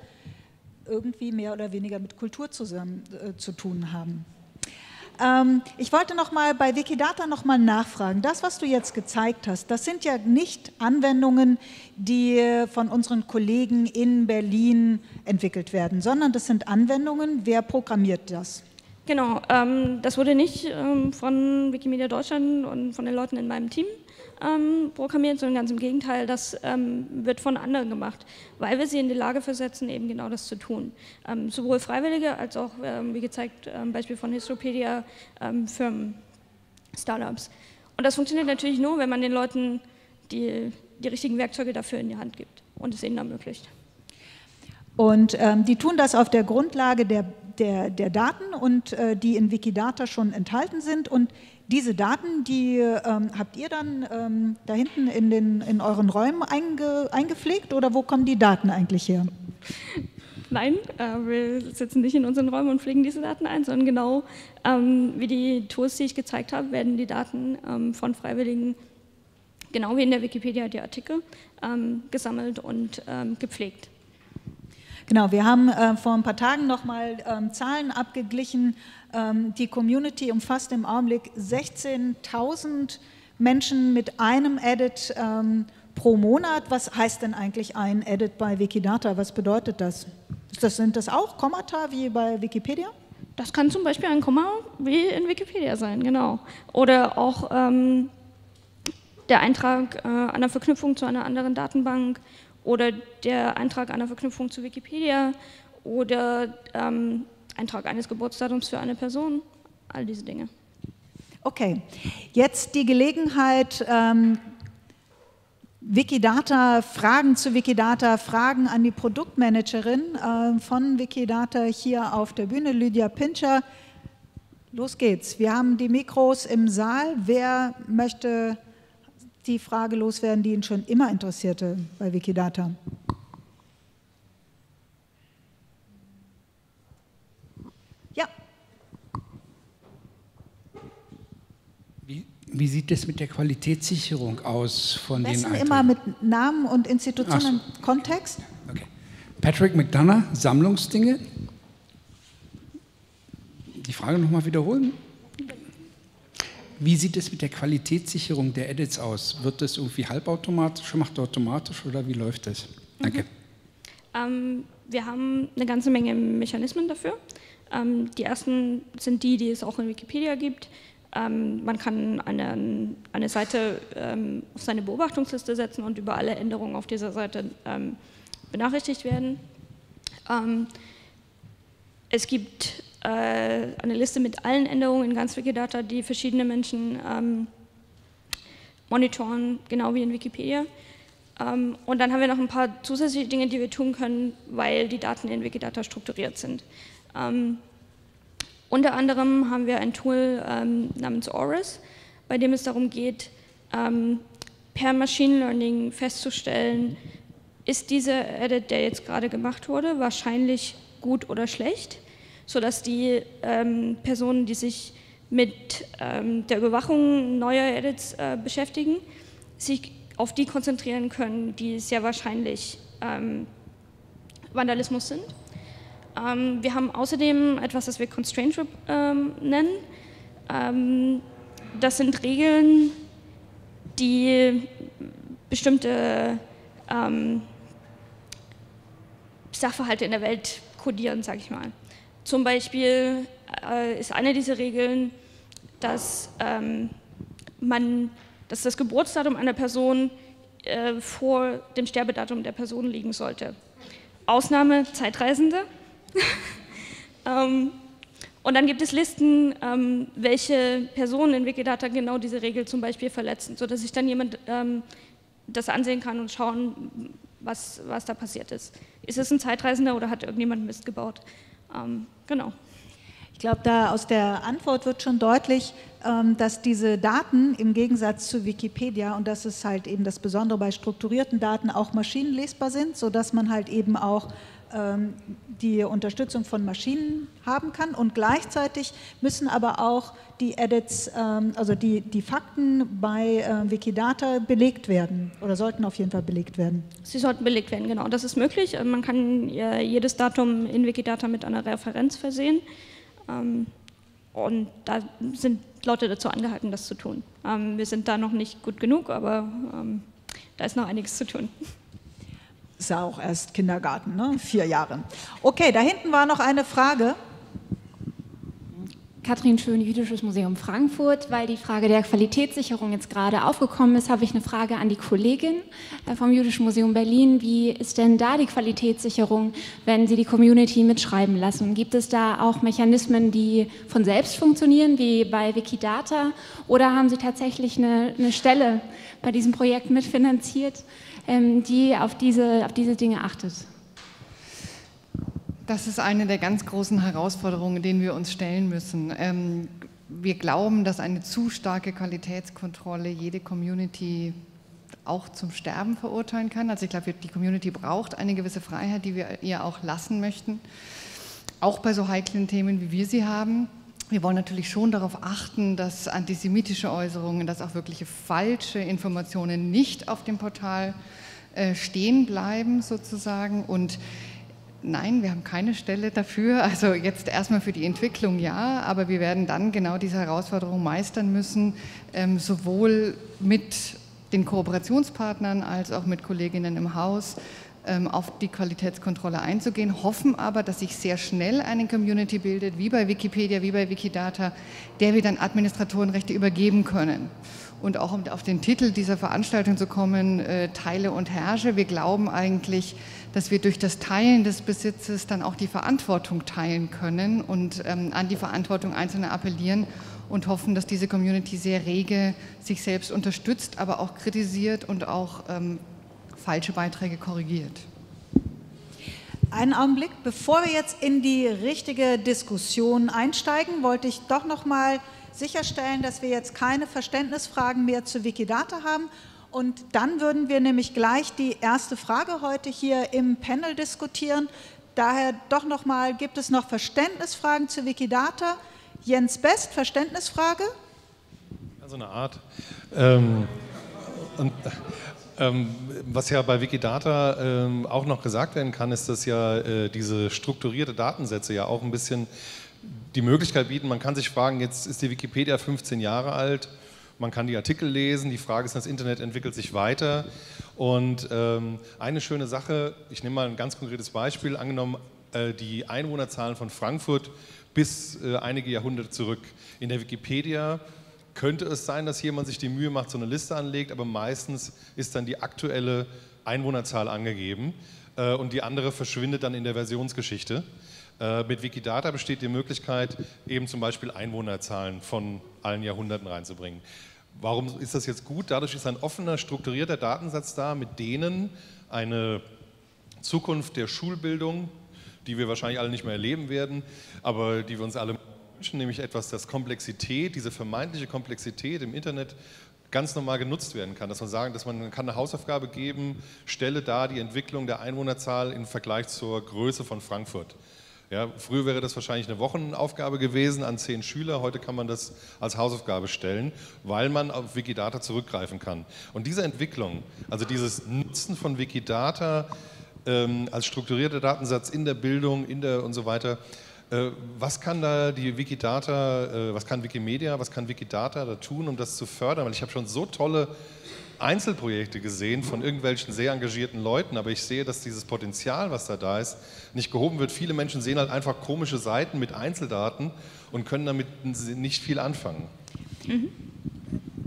irgendwie mehr oder weniger mit Kultur zusammen zu tun haben. Ich wollte noch mal bei Wikidata noch mal nachfragen. Das, was du jetzt gezeigt hast, das sind ja nicht Anwendungen, die von unseren Kollegen in Berlin entwickelt werden, sondern das sind Anwendungen. Wer programmiert das? Genau, das wurde nicht von Wikimedia Deutschland und von den Leuten in meinem Team programmiert, sondern ganz im Gegenteil, das wird von anderen gemacht, weil wir sie in die Lage versetzen, eben genau das zu tun. Sowohl Freiwillige als auch, wie gezeigt, Beispiel von Histropedia, Firmen, Startups. Und das funktioniert natürlich nur, wenn man den Leuten die richtigen Werkzeuge dafür in die Hand gibt und es ihnen ermöglicht. Und die tun das auf der Grundlage der Daten, und die in Wikidata schon enthalten sind, und diese Daten, die habt ihr dann da hinten in euren Räumen eingepflegt, oder wo kommen die Daten eigentlich her? Nein, wir sitzen nicht in unseren Räumen und pflegen diese Daten ein, sondern genau wie die Tours, die ich gezeigt habe, werden die Daten von Freiwilligen, genau wie in der Wikipedia die Artikel, gesammelt und gepflegt. Genau, wir haben vor ein paar Tagen nochmal Zahlen abgeglichen. Die Community umfasst im Augenblick 16.000 Menschen mit einem Edit pro Monat. Was heißt denn eigentlich ein Edit bei Wikidata? Was bedeutet das? Sind das auch Kommata wie bei Wikipedia? Das kann zum Beispiel ein Komma wie in Wikipedia sein, genau. Oder auch der Eintrag einer Verknüpfung zu einer anderen Datenbank, oder der Eintrag einer Verknüpfung zu Wikipedia, oder Eintrag eines Geburtsdatums für eine Person, all diese Dinge. Okay, jetzt die Gelegenheit, Wikidata, Fragen zu Wikidata, Fragen an die Produktmanagerin von Wikidata hier auf der Bühne, Lydia Pinscher. Los geht's, wir haben die Mikros im Saal. Wer möchte die Frage loswerden, die ihn schon immer interessierte bei Wikidata? Ja. Wie sieht es mit der Qualitätssicherung aus von den Einträgen? Immer mit Namen und Institutionen im Kontext. Okay. Patrick McDonough, Sammlungsdinge. Die Frage nochmal wiederholen. Wie sieht es mit der Qualitätssicherung der Edits aus? Wird das irgendwie halbautomatisch, macht automatisch, oder wie läuft das? Danke. Wir haben eine ganze Menge Mechanismen dafür. Die ersten sind die es auch in Wikipedia gibt. Man kann eine Seite auf seine Beobachtungsliste setzen und über alle Änderungen auf dieser Seite benachrichtigt werden. Es gibt eine Liste mit allen Änderungen in ganz Wikidata, die verschiedene Menschen monitoren, genau wie in Wikipedia. Und dann haben wir noch ein paar zusätzliche Dinge, die wir tun können, weil die Daten in Wikidata strukturiert sind. Unter anderem haben wir ein Tool namens Oris, bei dem es darum geht, per Machine Learning festzustellen, ist dieser Edit, der jetzt gerade gemacht wurde, wahrscheinlich gut oder schlecht, sodass die Personen, die sich mit der Überwachung neuer Edits beschäftigen, sich auf die konzentrieren können, die sehr wahrscheinlich Vandalismus sind. Wir haben außerdem etwas, das wir Constraint nennen. Das sind Regeln, die bestimmte Sachverhalte in der Welt kodieren, sage ich mal. Zum Beispiel ist eine dieser Regeln, dass man dass das Geburtsdatum einer Person vor dem Sterbedatum der Person liegen sollte. Ausnahme Zeitreisende. Und dann gibt es Listen, welche Personen in Wikidata genau diese Regel zum Beispiel verletzen, sodass sich dann jemand das ansehen kann und schauen, was da passiert ist. Ist es ein Zeitreisender oder hat irgendjemand Mist gebaut? Genau. Ich glaube, da aus der Antwort wird schon deutlich, dass diese Daten im Gegensatz zu Wikipedia, und das ist halt eben das Besondere bei strukturierten Daten, auch maschinenlesbar sind, sodass man halt eben auch die Unterstützung von Maschinen haben kann, und gleichzeitig müssen aber auch die Edits, also die Fakten bei Wikidata belegt werden oder sollten auf jeden Fall belegt werden. Sie sollten belegt werden, genau, das ist möglich. Man kann jedes Datum in Wikidata mit einer Referenz versehen und da sind Leute dazu angehalten, das zu tun. Wir sind da noch nicht gut genug, aber da ist noch einiges zu tun. Ist ja auch erst Kindergarten, ne? 4 Jahre. Okay, da hinten war noch eine Frage. Katrin Schön, Jüdisches Museum Frankfurt. Weil die Frage der Qualitätssicherung jetzt gerade aufgekommen ist, habe ich eine Frage an die Kollegin vom Jüdischen Museum Berlin. Wie ist denn da die Qualitätssicherung, wenn Sie die Community mitschreiben lassen? Gibt es da auch Mechanismen, die von selbst funktionieren, wie bei Wikidata? Oder haben Sie tatsächlich eine Stelle bei diesem Projekt mitfinanziert, die auf diese Dinge achtet? Das ist eine der ganz großen Herausforderungen, denen wir uns stellen müssen. Wir glauben, dass eine zu starke Qualitätskontrolle jede Community auch zum Sterben verurteilen kann. Also ich glaube, die Community braucht eine gewisse Freiheit, die wir ihr auch lassen möchten, auch bei so heiklen Themen, wie wir sie haben. Wir wollen natürlich schon darauf achten, dass antisemitische Äußerungen, dass auch wirkliche falsche Informationen nicht auf dem Portal stehen bleiben sozusagen. Und nein, wir haben keine Stelle dafür, also jetzt erstmal für die Entwicklung ja, aber wir werden dann genau diese Herausforderung meistern müssen, sowohl mit den Kooperationspartnern als auch mit Kolleginnen im Haus auf die Qualitätskontrolle einzugehen, hoffen aber, dass sich sehr schnell eine Community bildet, wie bei Wikipedia, wie bei Wikidata, der wir dann Administratorenrechte übergeben können. Und auch um auf den Titel dieser Veranstaltung zu kommen, Teile und Herrsche, wir glauben eigentlich, dass wir durch das Teilen des Besitzes dann auch die Verantwortung teilen können und an die Verantwortung Einzelner appellieren und hoffen, dass diese Community sehr rege sich selbst unterstützt, aber auch kritisiert und auch falsche Beiträge korrigiert. Einen Augenblick, bevor wir jetzt in die richtige Diskussion einsteigen, wollte ich doch noch mal sicherstellen, dass wir jetzt keine Verständnisfragen mehr zu Wikidata haben, und dann würden wir nämlich gleich die erste Frage heute hier im Panel diskutieren. Daher doch nochmal, gibt es noch Verständnisfragen zu Wikidata? Jens Best, Verständnisfrage? Also eine Art. Was ja bei Wikidata auch noch gesagt werden kann, ist, dass ja diese strukturierte Datensätze ja auch ein bisschen die Möglichkeit bieten, man kann sich fragen, jetzt ist die Wikipedia 15 Jahre alt, man kann die Artikel lesen, die Frage ist, das Internet entwickelt sich weiter, und eine schöne Sache, ich nehme mal ein ganz konkretes Beispiel, angenommen die Einwohnerzahlen von Frankfurt bis einige Jahrhunderte zurück. In der Wikipedia könnte es sein, dass jemand sich die Mühe macht, so eine Liste anlegt, aber meistens ist dann die aktuelle Einwohnerzahl angegeben und die andere verschwindet dann in der Versionsgeschichte. Mit Wikidata besteht die Möglichkeit, eben zum Beispiel Einwohnerzahlen von allen Jahrhunderten reinzubringen. Warum ist das jetzt gut? Dadurch ist ein offener, strukturierter Datensatz da, mit denen eine Zukunft der Schulbildung, die wir wahrscheinlich alle nicht mehr erleben werden, aber die wir uns alle wünschen, nämlich etwas, das Komplexität, diese vermeintliche Komplexität im Internet ganz normal genutzt werden kann, dass man eine Hausaufgabe geben, stelle da die Entwicklung der Einwohnerzahl im Vergleich zur Größe von Frankfurt. Ja, früher wäre das wahrscheinlich eine Wochenaufgabe gewesen an 10 Schüler, heute kann man das als Hausaufgabe stellen, weil man auf Wikidata zurückgreifen kann. Und diese Entwicklung, also dieses Nutzen von Wikidata als strukturierter Datensatz in der Bildung, und so weiter, was kann da die Wikidata, was kann Wikimedia, was kann Wikidata da tun, um das zu fördern? Weil ich habe schon so tolle Einzelprojekte gesehen von irgendwelchen sehr engagierten Leuten, aber ich sehe, dass dieses Potenzial, was da ist, nicht gehoben wird. Viele Menschen sehen halt einfach komische Seiten mit Einzeldaten und können damit nicht viel anfangen. Mhm.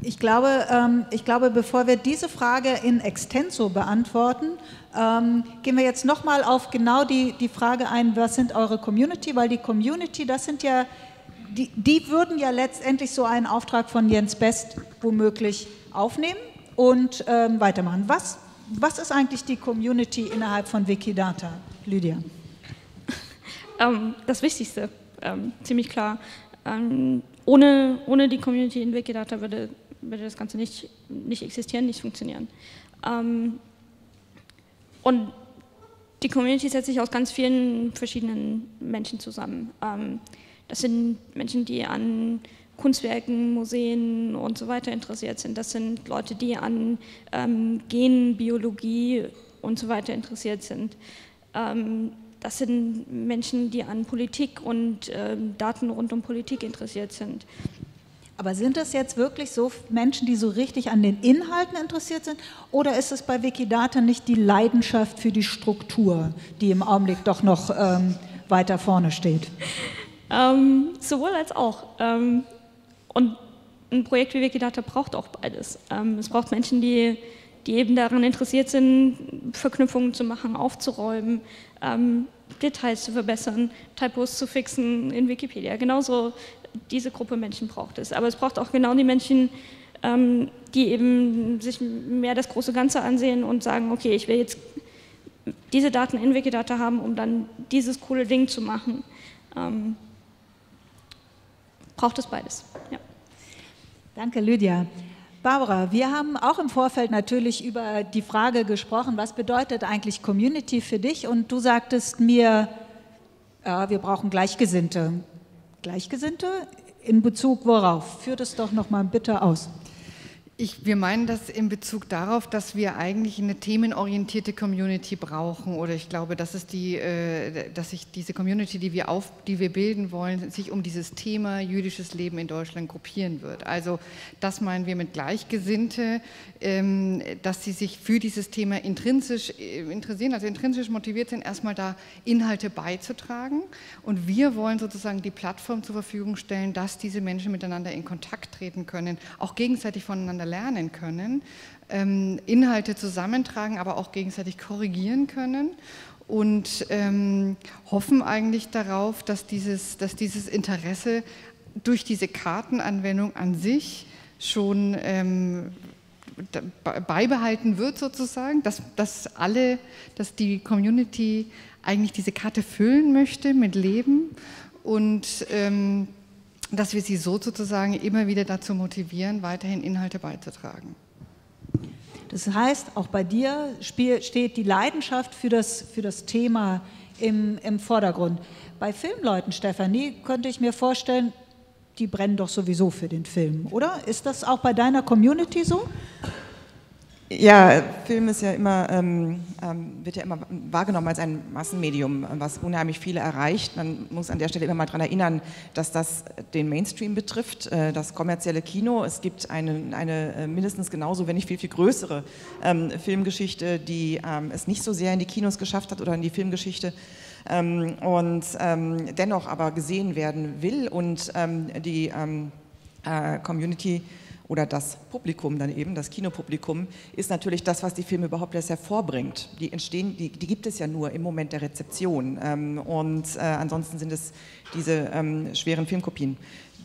Ich glaube, bevor wir diese Frage in extenso beantworten, gehen wir jetzt nochmal auf genau die Frage ein, was sind eure Community, weil die Community, das sind ja, die würden ja letztendlich so einen Auftrag von Jens Best womöglich aufnehmen und weitermachen. Was ist eigentlich die Community innerhalb von Wikidata, Lydia? Das Wichtigste, ziemlich klar. Ohne die Community in Wikidata würde das Ganze nicht existieren, nicht funktionieren. Und die Community setzt sich aus ganz vielen verschiedenen Menschen zusammen. Das sind Menschen, die an Kunstwerken, Museen und so weiter interessiert sind. Das sind Leute, die an Gen, Biologie und so weiter interessiert sind. Das sind Menschen, die an Politik und Daten rund um Politik interessiert sind. Aber sind das jetzt wirklich so Menschen, die so richtig an den Inhalten interessiert sind? Oder ist es bei Wikidata nicht die Leidenschaft für die Struktur, die im Augenblick doch noch weiter vorne steht? Sowohl als auch. Und ein Projekt wie Wikidata braucht auch beides. Es braucht Menschen, die eben daran interessiert sind, Verknüpfungen zu machen, aufzuräumen, Details zu verbessern, Typos zu fixen in Wikipedia. Genauso diese Gruppe Menschen braucht es. Aber es braucht auch genau die Menschen, die eben sich mehr das große Ganze ansehen und sagen, okay, ich will jetzt diese Daten in Wikidata haben, um dann dieses coole Ding zu machen. Braucht es beides. Ja. Danke, Lydia. Barbara, wir haben auch im Vorfeld natürlich über die Frage gesprochen, was bedeutet eigentlich Community für dich? Und du sagtest mir, wir brauchen Gleichgesinnte. Gleichgesinnte in Bezug worauf? Führ das doch nochmal bitte aus. Wir meinen das in Bezug darauf, dass wir eigentlich eine themenorientierte Community brauchen, oder ich glaube, das ist dass sich diese Community, die wir bilden wollen, sich um dieses Thema jüdisches Leben in Deutschland gruppieren wird. Also das meinen wir mit Gleichgesinnte, dass sie sich für dieses Thema intrinsisch interessieren, also intrinsisch motiviert sind, erstmal da Inhalte beizutragen, und wir wollen sozusagen die Plattform zur Verfügung stellen, dass diese Menschen miteinander in Kontakt treten können, auch gegenseitig voneinander lernen können, Inhalte zusammentragen, aber auch gegenseitig korrigieren können, und hoffen eigentlich darauf, dass dieses Interesse durch diese Kartenanwendung an sich schon beibehalten wird sozusagen, dass die Community eigentlich diese Karte füllen möchte mit Leben, und dass wir sie so sozusagen immer wieder dazu motivieren, weiterhin Inhalte beizutragen. Das heißt, auch bei dir steht die Leidenschaft für das Thema im Vordergrund. Bei Filmleuten, Stefanie, könnte ich mir vorstellen, die brennen doch sowieso für den Film, oder? Ist das auch bei deiner Community so? Ja, Film ist ja immer, wird ja immer wahrgenommen als ein Massenmedium, was unheimlich viele erreicht. Man muss an der Stelle immer mal daran erinnern, dass das den Mainstream betrifft, das kommerzielle Kino. Es gibt eine mindestens genauso, wenn nicht viel, viel größere Filmgeschichte, die es nicht so sehr in die Kinos geschafft hat oder in die Filmgeschichte. Und dennoch aber gesehen werden will, und die Community oder das Publikum dann eben, das Kinopublikum, ist natürlich das, was die Filme überhaupt erst hervorbringt. Die entstehen, die gibt es ja nur im Moment der Rezeption, und ansonsten sind es diese schweren Filmkopien,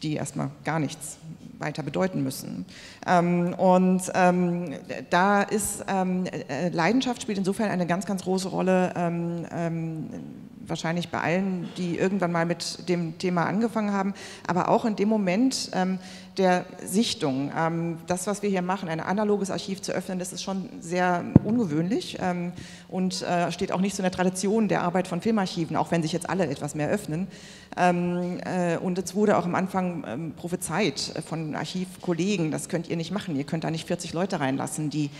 die erstmal gar nichts weiter bedeuten müssen. Da ist Leidenschaft spielt insofern eine ganz, ganz große Rolle, wahrscheinlich bei allen, die irgendwann mal mit dem Thema angefangen haben, aber auch in dem Moment der Sichtung. Das, was wir hier machen, ein analoges Archiv zu öffnen, das ist schon sehr ungewöhnlich und steht auch nicht so in der Tradition der Arbeit von Filmarchiven, auch wenn sich jetzt alle etwas mehr öffnen. Und es wurde auch am Anfang prophezeit von Archivkollegen, das könnt ihr nicht machen, ihr könnt da nicht 40 Leute reinlassen, die,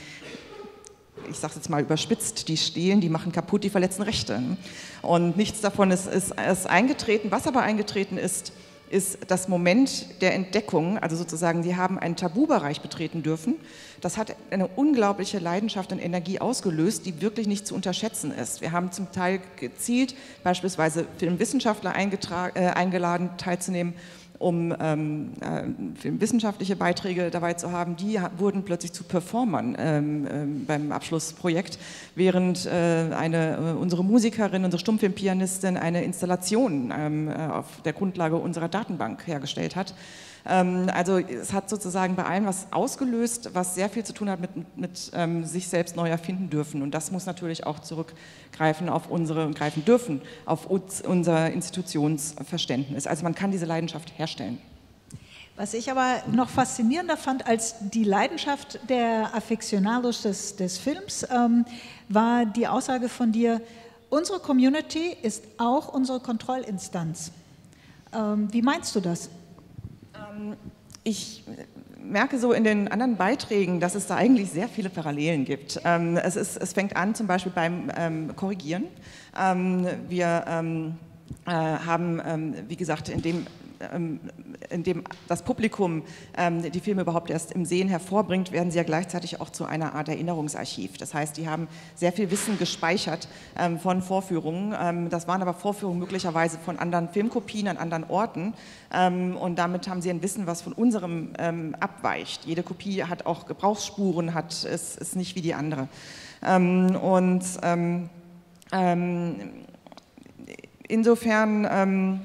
ich sage es jetzt mal überspitzt, die stehlen, die machen kaputt, die verletzen Rechte. Und nichts davon ist eingetreten. Was aber eingetreten ist das Moment der Entdeckung, also sozusagen, sie haben einen Tabubereich betreten dürfen. Das hat eine unglaubliche Leidenschaft und Energie ausgelöst, die wirklich nicht zu unterschätzen ist. Wir haben zum Teil gezielt beispielsweise Filmwissenschaftler eingeladen, teilzunehmen, um wissenschaftliche Beiträge dabei zu haben, die wurden plötzlich zu Performern beim Abschlussprojekt, während unsere Musikerin, unsere Stummfilmpianistin eine Installation auf der Grundlage unserer Datenbank hergestellt hat. Also es hat sozusagen bei allem was ausgelöst, was sehr viel zu tun hat mit sich selbst neu erfinden dürfen. Und das muss natürlich auch zurückgreifen auf unser Institutionsverständnis. Also man kann diese Leidenschaft herstellen. Was ich aber noch faszinierender fand als die Leidenschaft der Aficionados des Films, war die Aussage von dir, unsere Community ist auch unsere Kontrollinstanz. Wie meinst du das? Ich merke so in den anderen Beiträgen, dass es da eigentlich sehr viele Parallelen gibt. Es fängt an zum Beispiel beim Korrigieren. Wir haben, wie gesagt, indem das Publikum die Filme überhaupt erst im Sehen hervorbringt, werden sie ja gleichzeitig auch zu einer Art Erinnerungsarchiv. Das heißt, die haben sehr viel Wissen gespeichert von Vorführungen. Das waren aber Vorführungen möglicherweise von anderen Filmkopien an anderen Orten. Und damit haben sie ein Wissen, was von unserem abweicht. Jede Kopie hat auch Gebrauchsspuren, es ist nicht wie die andere. Insofern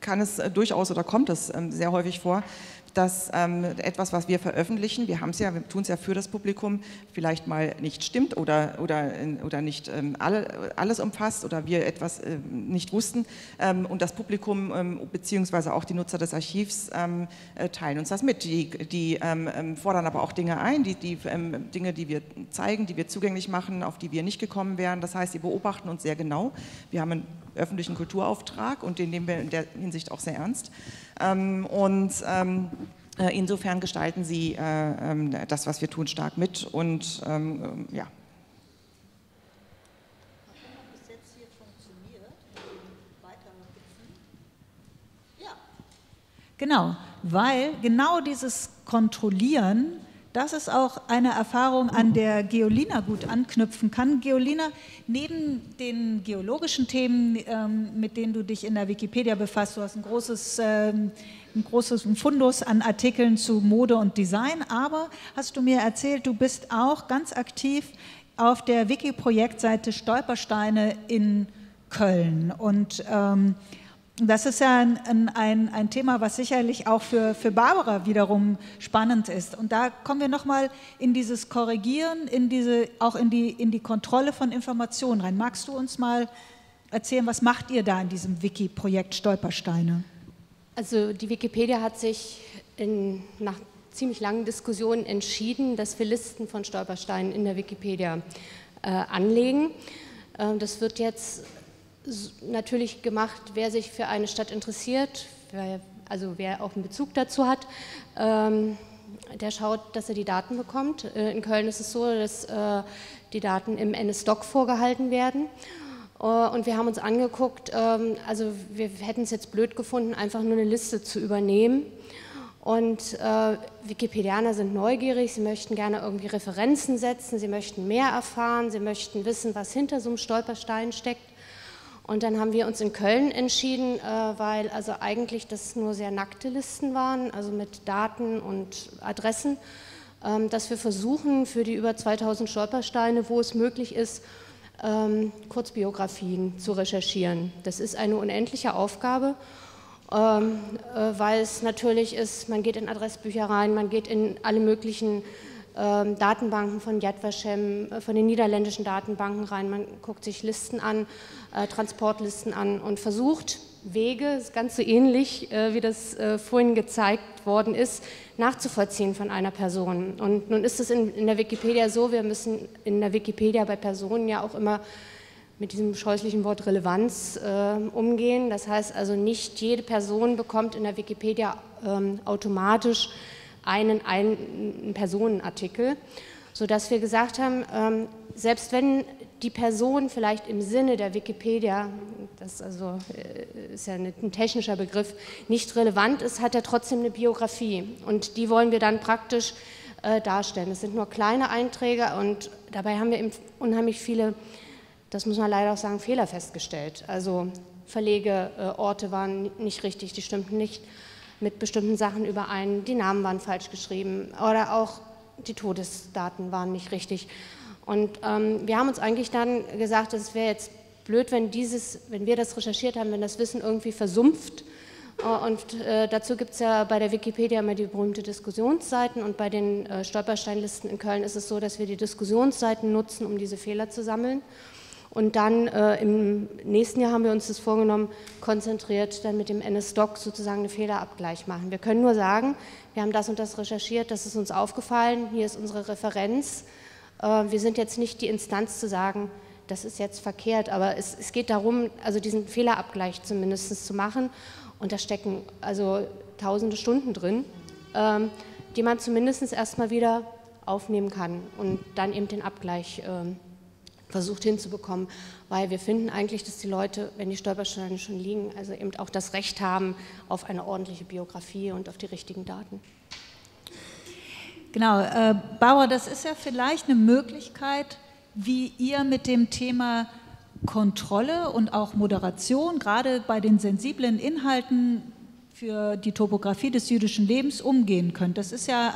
kann es durchaus oder kommt es sehr häufig vor, dass etwas, was wir veröffentlichen, wir tun es ja für das Publikum, vielleicht mal nicht stimmt oder nicht alles umfasst oder wir etwas nicht wussten und das Publikum beziehungsweise auch die Nutzer des Archivs teilen uns das mit. Die fordern aber auch Dinge ein, Dinge, die wir zeigen, die wir zugänglich machen, auf die wir nicht gekommen wären. Das heißt, sie beobachten uns sehr genau. Wir haben einen öffentlichen Kulturauftrag und den nehmen wir in der Hinsicht auch sehr ernst. Insofern gestalten sie das, was wir tun, stark mit und ja. Bis jetzt hier funktioniert. Ja. Genau, weil genau dieses Kontrollieren, das ist auch eine Erfahrung, an der Geolina gut anknüpfen kann. Geolina, neben den geologischen Themen, mit denen du dich in der Wikipedia befasst, du hast ein großes Fundus an Artikeln zu Mode und Design, aber hast du mir erzählt, du bist auch ganz aktiv auf der Wiki-Projektseite Stolpersteine in Köln. Und das ist ja ein Thema, was sicherlich auch für Barbara wiederum spannend ist. Und da kommen wir nochmal in dieses Korrigieren, in die Kontrolle von Informationen rein. Magst du uns mal erzählen, was macht ihr da in diesem Wiki-Projekt Stolpersteine? Also die Wikipedia hat sich nach ziemlich langen Diskussionen entschieden, dass wir Listen von Stolpersteinen in der Wikipedia anlegen. Das wird jetzt natürlich gemacht, wer sich für eine Stadt interessiert, wer auch einen Bezug dazu hat, der schaut, dass er die Daten bekommt. In Köln ist es so, dass die Daten im NS-Doc vorgehalten werden. Und wir haben uns angeguckt, also wir hätten es jetzt blöd gefunden, einfach nur eine Liste zu übernehmen. Und Wikipedianer sind neugierig, sie möchten gerne irgendwie Referenzen setzen, sie möchten mehr erfahren, sie möchten wissen, was hinter so einem Stolperstein steckt. Und dann haben wir uns in Köln entschieden, weil also eigentlich das nur sehr nackte Listen waren, also mit Daten und Adressen, dass wir versuchen, für die über 2000 Stolpersteine, wo es möglich ist, Kurzbiografien zu recherchieren. Das ist eine unendliche Aufgabe, weil es natürlich ist, man geht in Adressbücher rein, man geht in alle möglichen Datenbanken von Yad Vashem, von den niederländischen Datenbanken rein. Man guckt sich Listen an, Transportlisten an und versucht Wege, ganz so ähnlich wie das vorhin gezeigt worden ist, nachzuvollziehen von einer Person. Und nun ist es in der Wikipedia so, wir müssen in der Wikipedia bei Personen ja auch immer mit diesem scheußlichen Wort Relevanz umgehen. Das heißt also, nicht jede Person bekommt in der Wikipedia automatisch einen Personenartikel, sodass wir gesagt haben, selbst wenn die Person vielleicht im Sinne der Wikipedia, das also ist ja ein technischer Begriff, nicht relevant ist, hat er trotzdem eine Biografie und die wollen wir dann praktisch darstellen. Das sind nur kleine Einträge und dabei haben wir eben unheimlich viele, das muss man leider auch sagen, Fehler festgestellt. Also Verlegeorte waren nicht richtig, die stimmten nicht mit bestimmten Sachen überein, die Namen waren falsch geschrieben oder auch die Todesdaten waren nicht richtig. Und wir haben uns eigentlich dann gesagt, es wäre jetzt blöd, wenn wir das recherchiert haben, wenn das Wissen irgendwie versumpft. Und dazu gibt es ja bei der Wikipedia immer die berühmte Diskussionsseiten und bei den Stolpersteinlisten in Köln ist es so, dass wir die Diskussionsseiten nutzen, um diese Fehler zu sammeln. Und dann im nächsten Jahr haben wir uns das vorgenommen, konzentriert dann mit dem NS-Doc sozusagen einen Fehlerabgleich machen. Wir können nur sagen, wir haben das und das recherchiert, das ist uns aufgefallen, hier ist unsere Referenz. Wir sind jetzt nicht die Instanz zu sagen, das ist jetzt verkehrt, aber es geht darum, also diesen Fehlerabgleich zumindest zu machen. Und da stecken also tausende Stunden drin, die man zumindest erstmal wieder aufnehmen kann und dann eben den Abgleich versucht hinzubekommen, weil wir finden eigentlich, dass die Leute, wenn die Stolpersteine schon liegen, also eben auch das Recht haben auf eine ordentliche Biografie und auf die richtigen Daten. Genau, Bauer, das ist ja vielleicht eine Möglichkeit, wie ihr mit dem Thema Kontrolle und auch Moderation, gerade bei den sensiblen Inhalten für die Topographie des jüdischen Lebens umgehen könnt. Das ist ja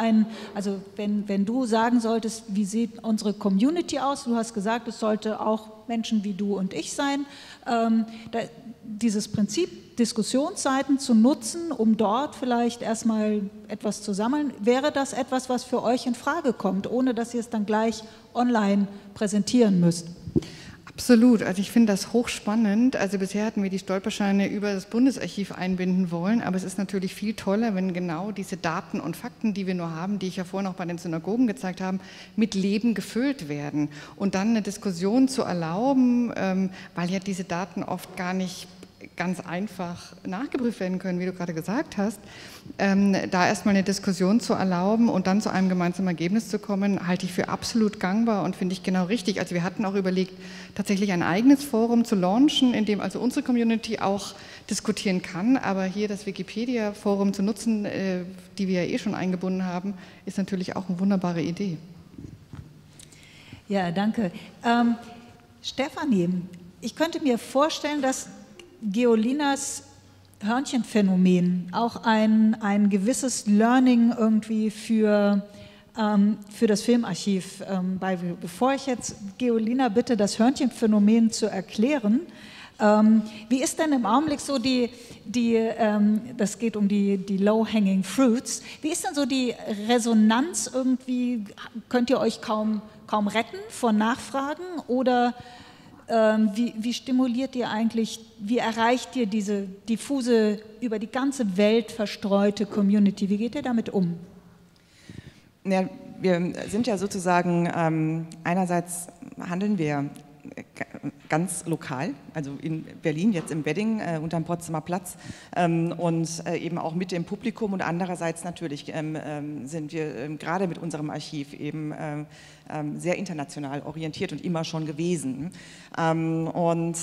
also wenn du sagen solltest, wie sieht unsere Community aus, du hast gesagt, es sollte auch Menschen wie du und ich sein, dieses Prinzip Diskussionsseiten zu nutzen, um dort vielleicht erstmal etwas zu sammeln, wäre das etwas, was für euch in Frage kommt, ohne dass ihr es dann gleich online präsentieren müsst? Absolut, also ich finde das hochspannend. Also bisher hatten wir die Stolpersteine über das Bundesarchiv einbinden wollen, aber es ist natürlich viel toller, wenn genau diese Daten und Fakten, die wir nur haben, die ich ja vorhin auch bei den Synagogen gezeigt habe, mit Leben gefüllt werden und dann eine Diskussion zu erlauben, weil ja diese Daten oft gar nicht ganz einfach nachgeprüft werden können, wie du gerade gesagt hast, da erstmal eine Diskussion zu erlauben und dann zu einem gemeinsamen Ergebnis zu kommen, halte ich für absolut gangbar und finde ich genau richtig. Also wir hatten auch überlegt, tatsächlich ein eigenes Forum zu launchen, in dem also unsere Community auch diskutieren kann, aber hier das Wikipedia-Forum zu nutzen, die wir ja eh schon eingebunden haben, ist natürlich auch eine wunderbare Idee. Ja, danke. Stefanie, ich könnte mir vorstellen, dass Geolinas Hörnchenphänomen, auch ein gewisses Learning irgendwie für das Filmarchiv beiwirkt. Bevor ich jetzt Geolina bitte, das Hörnchenphänomen zu erklären, wie ist denn im Augenblick so das geht um die low-hanging fruits, wie ist denn so die Resonanz irgendwie, könnt ihr euch kaum retten vor Nachfragen oder wie stimuliert ihr eigentlich, wie erreicht ihr diese diffuse, über die ganze Welt verstreute Community? Wie geht ihr damit um? Ja, wir sind ja sozusagen, einerseits handeln wir ganz lokal, also in Berlin, jetzt im Wedding, unterm Potsdamer Platz und eben auch mit dem Publikum und andererseits natürlich sind wir gerade mit unserem Archiv eben sehr international orientiert und immer schon gewesen. Und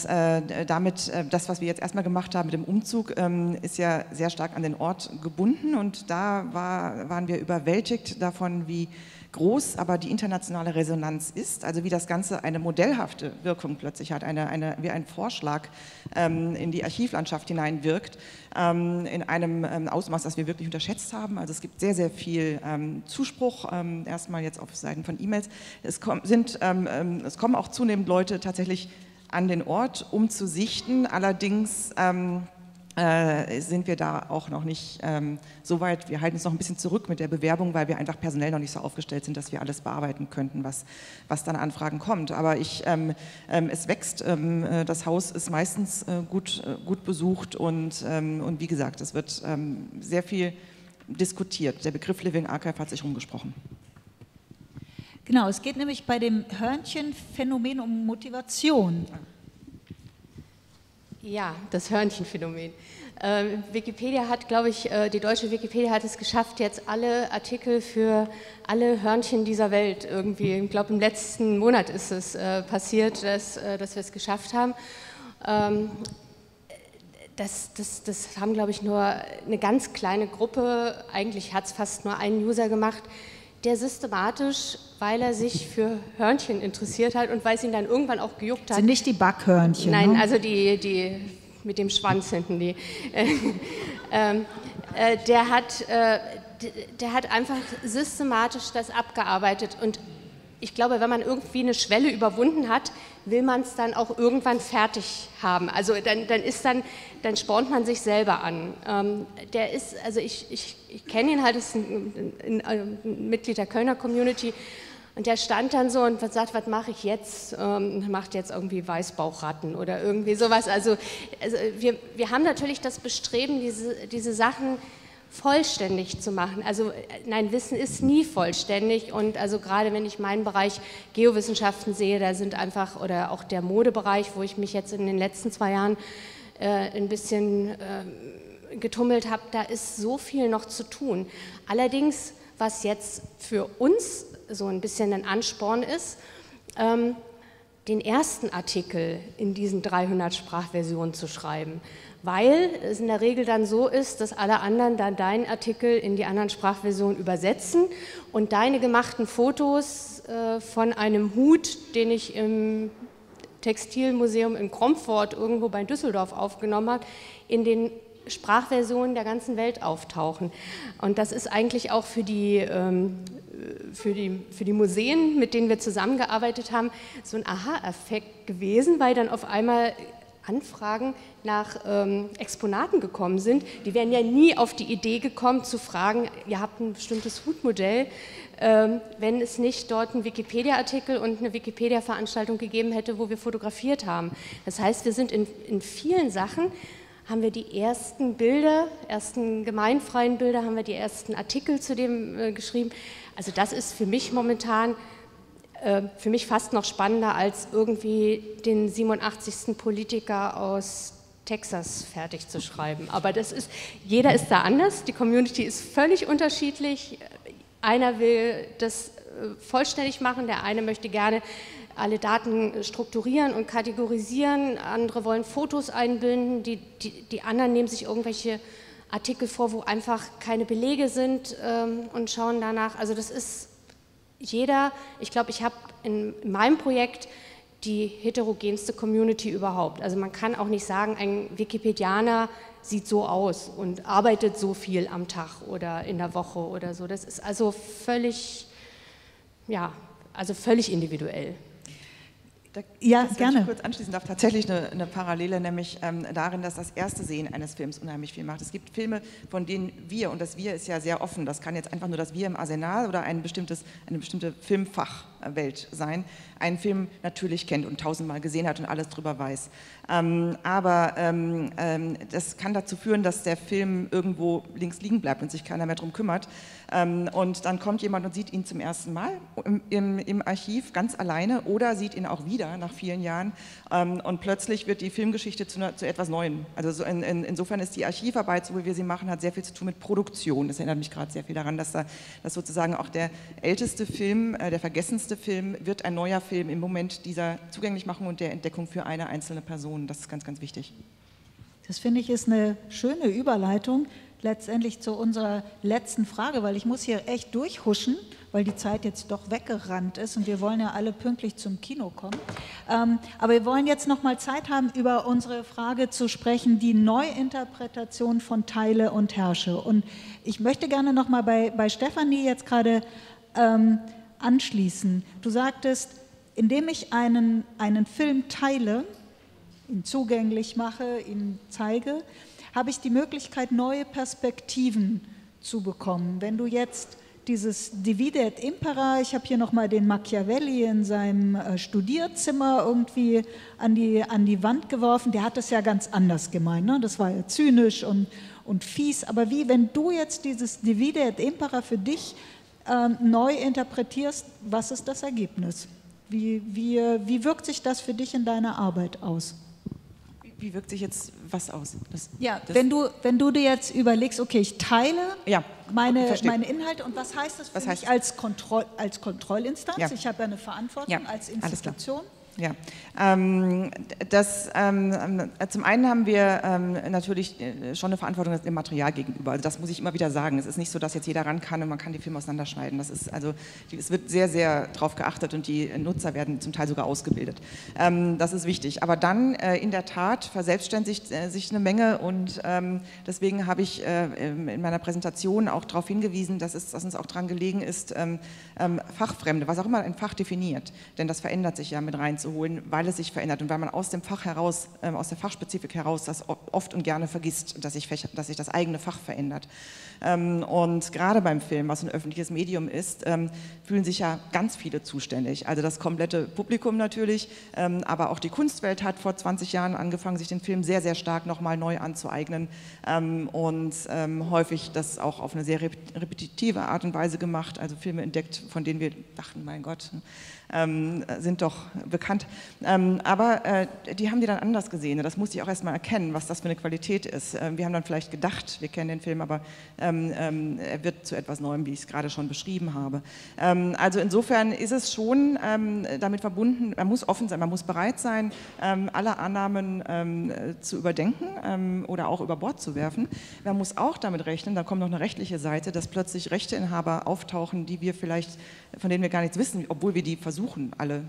damit das, was wir jetzt erstmal gemacht haben mit dem Umzug, ist ja sehr stark an den Ort gebunden und da waren wir überwältigt davon, wie groß aber die internationale Resonanz ist, also wie das Ganze eine modellhafte Wirkung plötzlich hat, wie ein Vorschlag in die Archivlandschaft hineinwirkt, in einem Ausmaß, das wir wirklich unterschätzt haben. Also es gibt sehr, sehr viel Zuspruch, erstmal jetzt auf Seiten von E-Mails. Es kommen auch zunehmend Leute tatsächlich an den Ort, um zu sichten, allerdings sind wir da auch noch nicht so weit. Wir halten uns noch ein bisschen zurück mit der Bewerbung, weil wir einfach personell noch nicht so aufgestellt sind, dass wir alles bearbeiten könnten, was dann an Fragen kommt. Aber es wächst, das Haus ist meistens gut besucht und wie gesagt, es wird sehr viel diskutiert. Der Begriff Living Archive hat sich rumgesprochen. Genau, es geht nämlich bei dem Hörnchenphänomen um Motivation. Ja, das Hörnchenphänomen. Wikipedia hat, glaube ich, die deutsche Wikipedia hat es geschafft, jetzt alle Artikel für alle Hörnchen dieser Welt irgendwie, ich glaube im letzten Monat ist es passiert, dass wir es geschafft haben. Das haben, glaube ich, nur eine ganz kleine Gruppe, eigentlich hat es fast nur einen User gemacht, der systematisch, weil er sich für Hörnchen interessiert hat und weil es ihn dann irgendwann auch gejuckt hat. Sind nicht die Backhörnchen? Nein, ne? Also die mit dem Schwanz hinten, nee. Der hat einfach systematisch das abgearbeitet und ich glaube, wenn man irgendwie eine Schwelle überwunden hat, will man es dann auch irgendwann fertig haben. Also dann spornt man sich selber an. Der ist, also ich kenne ihn halt, ist ein Mitglied der Kölner Community und der stand dann so und sagt, was mache ich jetzt? Macht jetzt irgendwie Weißbauchratten oder irgendwie sowas. Also wir haben natürlich das Bestreben, diese Sachen vollständig zu machen. Also nein, Wissen ist nie vollständig und also gerade wenn ich meinen Bereich Geowissenschaften sehe, da sind einfach, oder auch der Modebereich, wo ich mich jetzt in den letzten 2 Jahren ein bisschen getummelt habe, da ist so viel noch zu tun. Allerdings, was jetzt für uns so ein bisschen ein Ansporn ist, den ersten Artikel in diesen 300 Sprachversionen zu schreiben, weil es in der Regel dann so ist, dass alle anderen dann deinen Artikel in die anderen Sprachversionen übersetzen und deine gemachten Fotos von einem Hut, den ich im Textilmuseum in Kromfort irgendwo bei Düsseldorf aufgenommen habe, in den Sprachversionen der ganzen Welt auftauchen. Und das ist eigentlich auch für die Museen, mit denen wir zusammengearbeitet haben, so ein Aha-Effekt gewesen, weil dann auf einmal Anfragen nach Exponaten gekommen sind. Die wären ja nie auf die Idee gekommen zu fragen, ihr habt ein bestimmtes Hutmodell, wenn es nicht dort einen Wikipedia-Artikel und eine Wikipedia-Veranstaltung gegeben hätte, wo wir fotografiert haben. Das heißt, wir sind in vielen Sachen, haben wir die ersten Bilder, ersten gemeinfreien Bilder, haben wir die ersten Artikel zu dem geschrieben. Also das ist für mich momentan für mich fast noch spannender, als irgendwie den 87. Politiker aus Texas fertig zu schreiben. Aber das ist, jeder ist da anders, die Community ist völlig unterschiedlich. Einer will das vollständig machen, der eine möchte gerne alle Daten strukturieren und kategorisieren, andere wollen Fotos einbinden, die anderen nehmen sich irgendwelche Artikel vor, wo einfach keine Belege sind und schauen danach. Also das ist jeder, ich glaube, ich habe in meinem Projekt die heterogenste Community überhaupt. Also man kann auch nicht sagen, ein Wikipedianer sieht so aus und arbeitet so viel am Tag oder in der Woche oder so. Das ist also völlig, ja, also völlig individuell. Ja, das, wenn gerne. Ich kurz anschließen darf, tatsächlich eine Parallele, nämlich darin, dass das erste Sehen eines Films unheimlich viel macht. Es gibt Filme, von denen wir, und das Wir ist ja sehr offen, das kann jetzt einfach nur das Wir im Arsenal oder eine bestimmte Filmfachwelt sein, einen Film natürlich kennt und 1000-mal gesehen hat und alles drüber weiß. Aber das kann dazu führen, dass der Film irgendwo links liegen bleibt und sich keiner mehr drum kümmert. Und dann kommt jemand und sieht ihn zum ersten Mal im Archiv ganz alleine oder sieht ihn auch wieder nach vielen Jahren und plötzlich wird die Filmgeschichte zu etwas Neuem. Also so insofern ist die Archivarbeit, so wie wir sie machen, hat sehr viel zu tun mit Produktion. Das erinnert mich gerade sehr viel daran, dass sozusagen auch der älteste Film, der vergessenste Film, wird ein neuer Film im Moment dieser Zugänglichmachung und der Entdeckung für eine einzelne Person. Das ist ganz, ganz wichtig. Das finde ich ist eine schöne Überleitung letztendlich zu unserer letzten Frage, weil ich muss hier echt durchhuschen, weil die Zeit jetzt doch weggerannt ist und wir wollen ja alle pünktlich zum Kino kommen. Aber wir wollen jetzt noch mal Zeit haben, über unsere Frage zu sprechen, die Neuinterpretation von Teile und Herrsche. Und ich möchte gerne noch mal bei Stefanie jetzt gerade anschließen. Du sagtest, indem ich einen Film teile, ihn zugänglich mache, ihn zeige, habe ich die Möglichkeit, neue Perspektiven zu bekommen. Wenn du jetzt dieses Divide et Impera, ich habe hier nochmal den Machiavelli in seinem Studierzimmer irgendwie an die Wand geworfen, der hat das ja ganz anders gemeint, ne? Das war ja zynisch und fies, aber wie, wenn du jetzt dieses Divide et Impera für dich neu interpretierst, was ist das Ergebnis? Wie wirkt sich das für dich in deiner Arbeit aus? Wie wirkt sich jetzt was aus? Wenn du dir jetzt überlegst, okay, ich teile meine Inhalte und was heißt das für mich als Kontrollinstanz? Ja. Ich habe ja eine Verantwortung als Institution. Ja, zum einen haben wir natürlich schon eine Verantwortung dem Material gegenüber. Also das muss ich immer wieder sagen. Es ist nicht so, dass jetzt jeder ran kann und man kann die Filme auseinanderschneiden. Das ist, also, es wird sehr, sehr darauf geachtet und die Nutzer werden zum Teil sogar ausgebildet. Das ist wichtig. Aber dann in der Tat verselbstständigt sich eine Menge und deswegen habe ich in meiner Präsentation auch darauf hingewiesen, dass uns auch daran gelegen ist, Fachfremde, was auch immer ein Fach definiert, denn das verändert sich ja mit reinzuholen, weil es sich verändert und weil man aus dem Fach heraus, aus der Fachspezifik heraus das oft und gerne vergisst, dass sich das eigene Fach verändert. Und gerade beim Film, was ein öffentliches Medium ist, fühlen sich ja ganz viele zuständig. Also das komplette Publikum natürlich, aber auch die Kunstwelt hat vor 20 Jahren angefangen, sich den Film sehr, sehr stark nochmal neu anzueignen und häufig das auch auf eine sehr repetitive Art und Weise gemacht, also Filme entdeckt, von denen wir dachten, mein Gott, sind doch bekannt, aber die haben die dann anders gesehen. Das musste ich auch erstmal erkennen, was das für eine Qualität ist. Wir haben dann vielleicht gedacht, wir kennen den Film, aber er wird zu etwas Neuem, wie ich es gerade schon beschrieben habe. Also insofern ist es schon damit verbunden, man muss offen sein, man muss bereit sein, alle Annahmen zu überdenken oder auch über Bord zu werfen. Man muss auch damit rechnen, da kommt noch eine rechtliche Seite, dass plötzlich Rechteinhaber auftauchen, die wir vielleicht, von denen wir gar nichts wissen, obwohl wir die versuchen, alle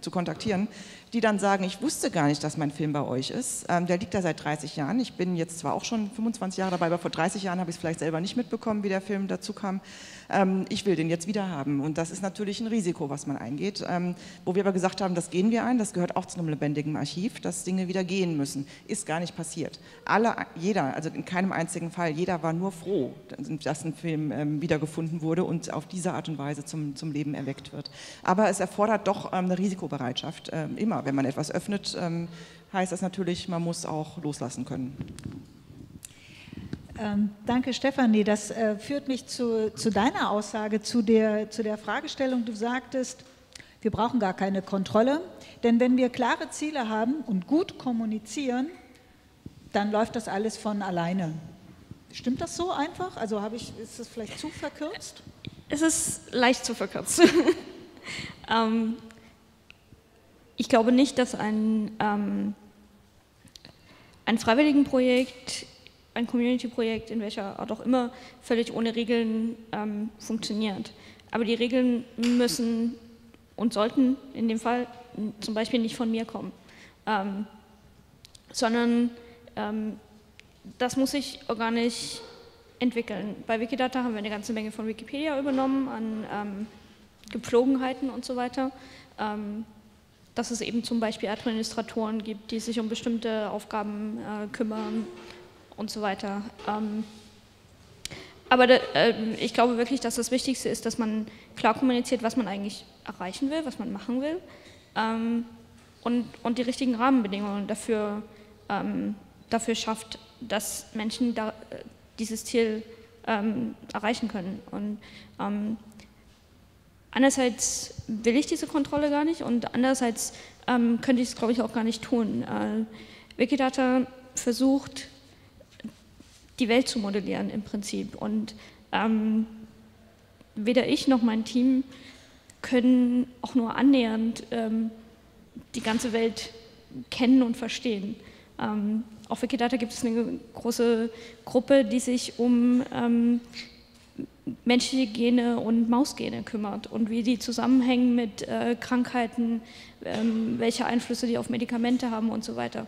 zu kontaktieren, die dann sagen, ich wusste gar nicht, dass mein Film bei euch ist. Der liegt da seit 30 Jahren. Ich bin jetzt zwar auch schon 25 Jahre dabei, aber vor 30 Jahren habe ich es vielleicht selber nicht mitbekommen, wie der Film dazu kam. Ich will den jetzt wieder haben. Und das ist natürlich ein Risiko, was man eingeht. Wo wir aber gesagt haben, das gehen wir ein, das gehört auch zu einem lebendigen Archiv, dass Dinge wieder gehen müssen. Ist gar nicht passiert. Jeder, also in keinem einzigen Fall, jeder war nur froh, dass ein Film wiedergefunden wurde und auf diese Art und Weise zum Leben erweckt wird. Aber es erfordert doch eine Risikobereitschaft. Immer, wenn man etwas öffnet, heißt das natürlich, man muss auch loslassen können. Danke, Stefanie. Das führt mich zu deiner Aussage, zu der Fragestellung, du sagtest, wir brauchen gar keine Kontrolle, denn wenn wir klare Ziele haben und gut kommunizieren, dann läuft das alles von alleine. Stimmt das so einfach? Also ist das vielleicht zu verkürzt? Es ist leicht zu verkürzt. Ich glaube nicht, dass ein Freiwilligenprojekt, ein Community-Projekt, in welcher Art auch immer, völlig ohne Regeln funktioniert. Aber die Regeln müssen und sollten in dem Fall zum Beispiel nicht von mir kommen, sondern das muss sich organisch entwickeln. Bei Wikidata haben wir eine ganze Menge von Wikipedia übernommen an Gepflogenheiten und so weiter, dass es eben zum Beispiel Administratoren gibt, die sich um bestimmte Aufgaben kümmern und so weiter. Aber ich glaube wirklich, dass das Wichtigste ist, dass man klar kommuniziert, was man eigentlich erreichen will, was man machen will und die richtigen Rahmenbedingungen dafür schafft, dass Menschen dieses Ziel erreichen können. Und andererseits will ich diese Kontrolle gar nicht und andererseits könnte ich es, glaube ich, auch gar nicht tun. Wikidata versucht, die Welt zu modellieren im Prinzip und weder ich noch mein Team können auch nur annähernd die ganze Welt kennen und verstehen. Auf Wikidata gibt es eine große Gruppe, die sich um menschliche Gene und Mausgene kümmert und wie die zusammenhängen mit Krankheiten, welche Einflüsse die auf Medikamente haben und so weiter.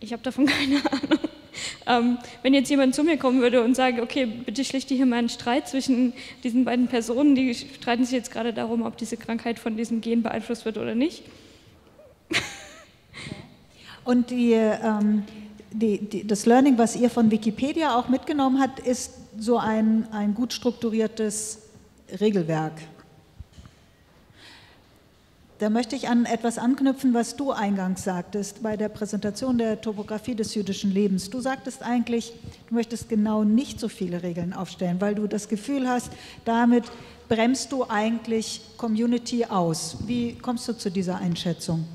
Ich habe davon keine Ahnung. Wenn jetzt jemand zu mir kommen würde und sagt, okay, bitte schlichte hier mal einen Streit zwischen diesen beiden Personen, die streiten sich jetzt gerade darum, ob diese Krankheit von diesem Gen beeinflusst wird oder nicht. Und das Learning, was ihr von Wikipedia auch mitgenommen habt, ist so ein gut strukturiertes Regelwerk. Da möchte ich an etwas anknüpfen, was du eingangs sagtest, bei der Präsentation der Topographie des jüdischen Lebens. Du sagtest eigentlich, du möchtest genau nicht so viele Regeln aufstellen, weil du das Gefühl hast, damit bremst du eigentlich Community aus. Wie kommst du zu dieser Einschätzung?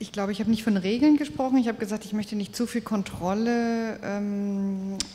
Ich glaube, ich habe nicht von Regeln gesprochen. Ich habe gesagt, ich möchte nicht zu viel Kontrolle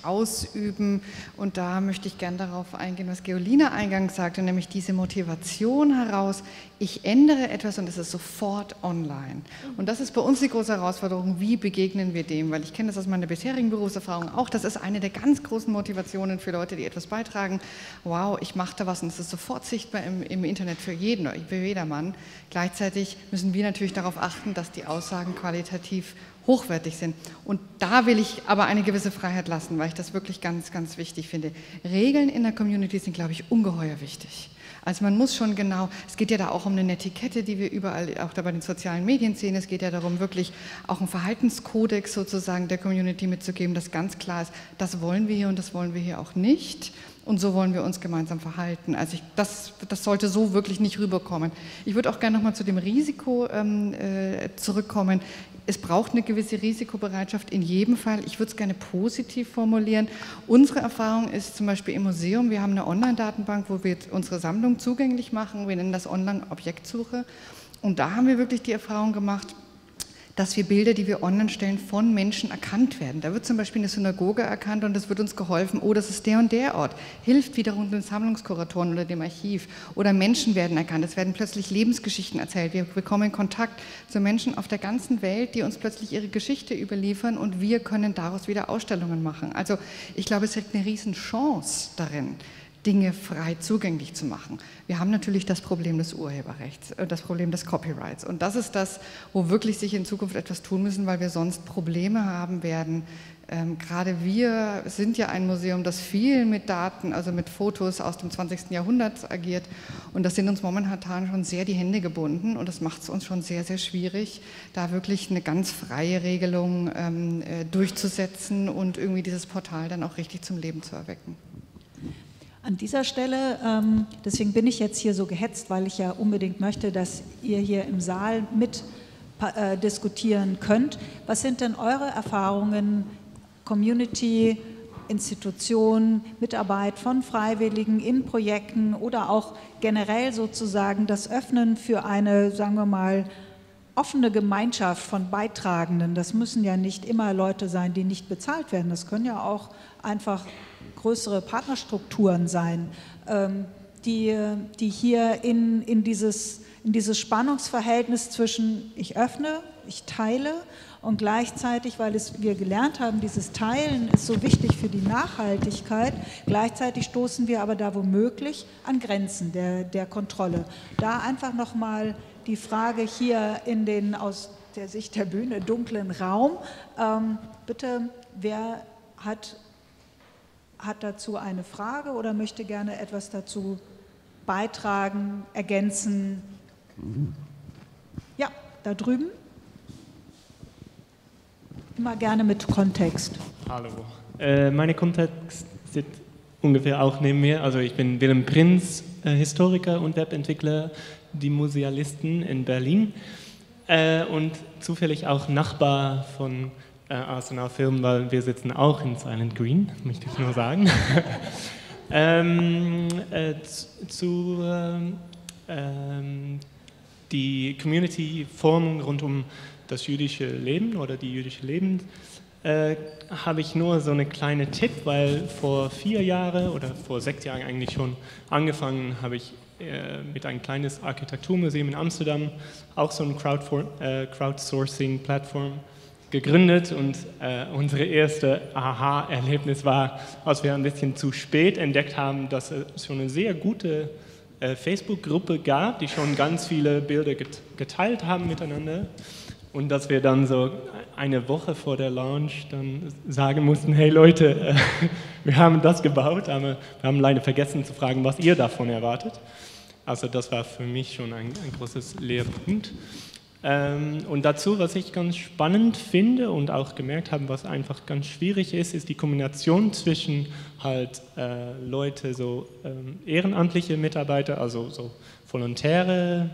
ausüben. Und da möchte ich gern darauf eingehen, was Geolina eingangs sagte, nämlich diese Motivation heraus, ich ändere etwas und es ist sofort online. Und das ist bei uns die große Herausforderung, wie begegnen wir dem? Weil ich kenne das aus meiner bisherigen Berufserfahrung auch. Das ist eine der ganz großen Motivationen für Leute, die etwas beitragen. Wow, ich mache da was und es ist sofort sichtbar im Internet für jeden, für jedermann. Gleichzeitig müssen wir natürlich darauf achten, dass die Aussagen qualitativ hochwertig sind. Und da will ich aber eine gewisse Freiheit lassen, weil ich das wirklich ganz, ganz wichtig finde. Regeln in der Community sind, glaube ich, ungeheuer wichtig. Also man muss schon genau, es geht ja da auch um eine Netiquette, die wir überall auch da bei den sozialen Medien sehen. Es geht ja darum, wirklich auch einen Verhaltenskodex sozusagen der Community mitzugeben, dass ganz klar ist, das wollen wir hier und das wollen wir hier auch nicht. Und so wollen wir uns gemeinsam verhalten. Also das sollte so wirklich nicht rüberkommen. Ich würde auch gerne nochmal zu dem Risiko zurückkommen. Es braucht eine gewisse Risikobereitschaft in jedem Fall. Ich würde es gerne positiv formulieren. Unsere Erfahrung ist zum Beispiel im Museum, wir haben eine Online-Datenbank, wo wir unsere Sammlung zugänglich machen. Wir nennen das Online-Objektsuche. Und da haben wir wirklich die Erfahrung gemacht, dass wir Bilder, die wir online stellen, von Menschen erkannt werden. Da wird zum Beispiel eine Synagoge erkannt und es wird uns geholfen, oh, das ist der und der Ort. Hilft wiederum den Sammlungskuratoren oder dem Archiv. Oder Menschen werden erkannt, es werden plötzlich Lebensgeschichten erzählt. Wir bekommen Kontakt zu Menschen auf der ganzen Welt, die uns plötzlich ihre Geschichte überliefern und wir können daraus wieder Ausstellungen machen. Also ich glaube, es liegt eine Riesenchance darin, Dinge frei zugänglich zu machen. Wir haben natürlich das Problem des Urheberrechts, das Problem des Copyrights. Und das ist das, wo wirklich sich in Zukunft etwas tun müssen, weil wir sonst Probleme haben werden. Gerade wir sind ja ein Museum, das viel mit Daten, also mit Fotos aus dem 20. Jahrhundert agiert. Und das sind uns momentan schon sehr die Hände gebunden. Und das macht es uns schon sehr, sehr schwierig, da wirklich eine ganz freie Regelung durchzusetzen und irgendwie dieses Portal dann auch richtig zum Leben zu erwecken. An dieser Stelle, deswegen bin ich jetzt hier so gehetzt, weil ich ja unbedingt möchte, dass ihr hier im Saal mit diskutieren könnt. Was sind denn eure Erfahrungen, Community, Institutionen, Mitarbeit von Freiwilligen in Projekten oder auch generell sozusagen das Öffnen für eine, sagen wir mal, offene Gemeinschaft von Beitragenden? Das müssen ja nicht immer Leute sein, die nicht bezahlt werden. Das können ja auch einfach größere Partnerstrukturen sein, die hier in dieses Spannungsverhältnis zwischen ich öffne, ich teile und gleichzeitig, weil wir gelernt haben, dieses Teilen ist so wichtig für die Nachhaltigkeit, gleichzeitig stoßen wir aber da womöglich an Grenzen der Kontrolle. Da einfach nochmal die Frage hier in den aus der Sicht der Bühne dunklen Raum. Bitte, wer hat dazu eine Frage oder möchte gerne etwas dazu beitragen, ergänzen? Ja, da drüben. Immer gerne mit Kontext. Hallo. Meine Kontext sitzt ungefähr auch neben mir. Also ich bin Willem Prinz, Historiker und Webentwickler, die Musealisten in Berlin und zufällig auch Nachbar von Arsenal-Film, weil wir sitzen auch in Silent Green, möchte ich nur sagen. Die Community-Formung rund um das jüdische Leben oder die jüdische Leben habe ich nur so einen kleinen Tipp, weil vor 4 Jahren oder vor 6 Jahren eigentlich schon angefangen habe ich mit einem kleines Architekturmuseum in Amsterdam, auch so eine Crowdsourcing-Plattform gegründet und unsere erste Aha-Erlebnis war, als wir ein bisschen zu spät entdeckt haben, dass es schon eine sehr gute Facebook-Gruppe gab, die schon ganz viele Bilder geteilt haben miteinander und dass wir dann so eine Woche vor der Launch dann sagen mussten, hey Leute, wir haben das gebaut, aber wir haben leider vergessen zu fragen, was ihr davon erwartet. Also das war für mich schon ein großes Lehrpunkt. Und dazu, was ich ganz spannend finde und auch gemerkt habe, was einfach ganz schwierig ist, ist die Kombination zwischen halt Leute, so ehrenamtliche Mitarbeiter, also so Volontäre,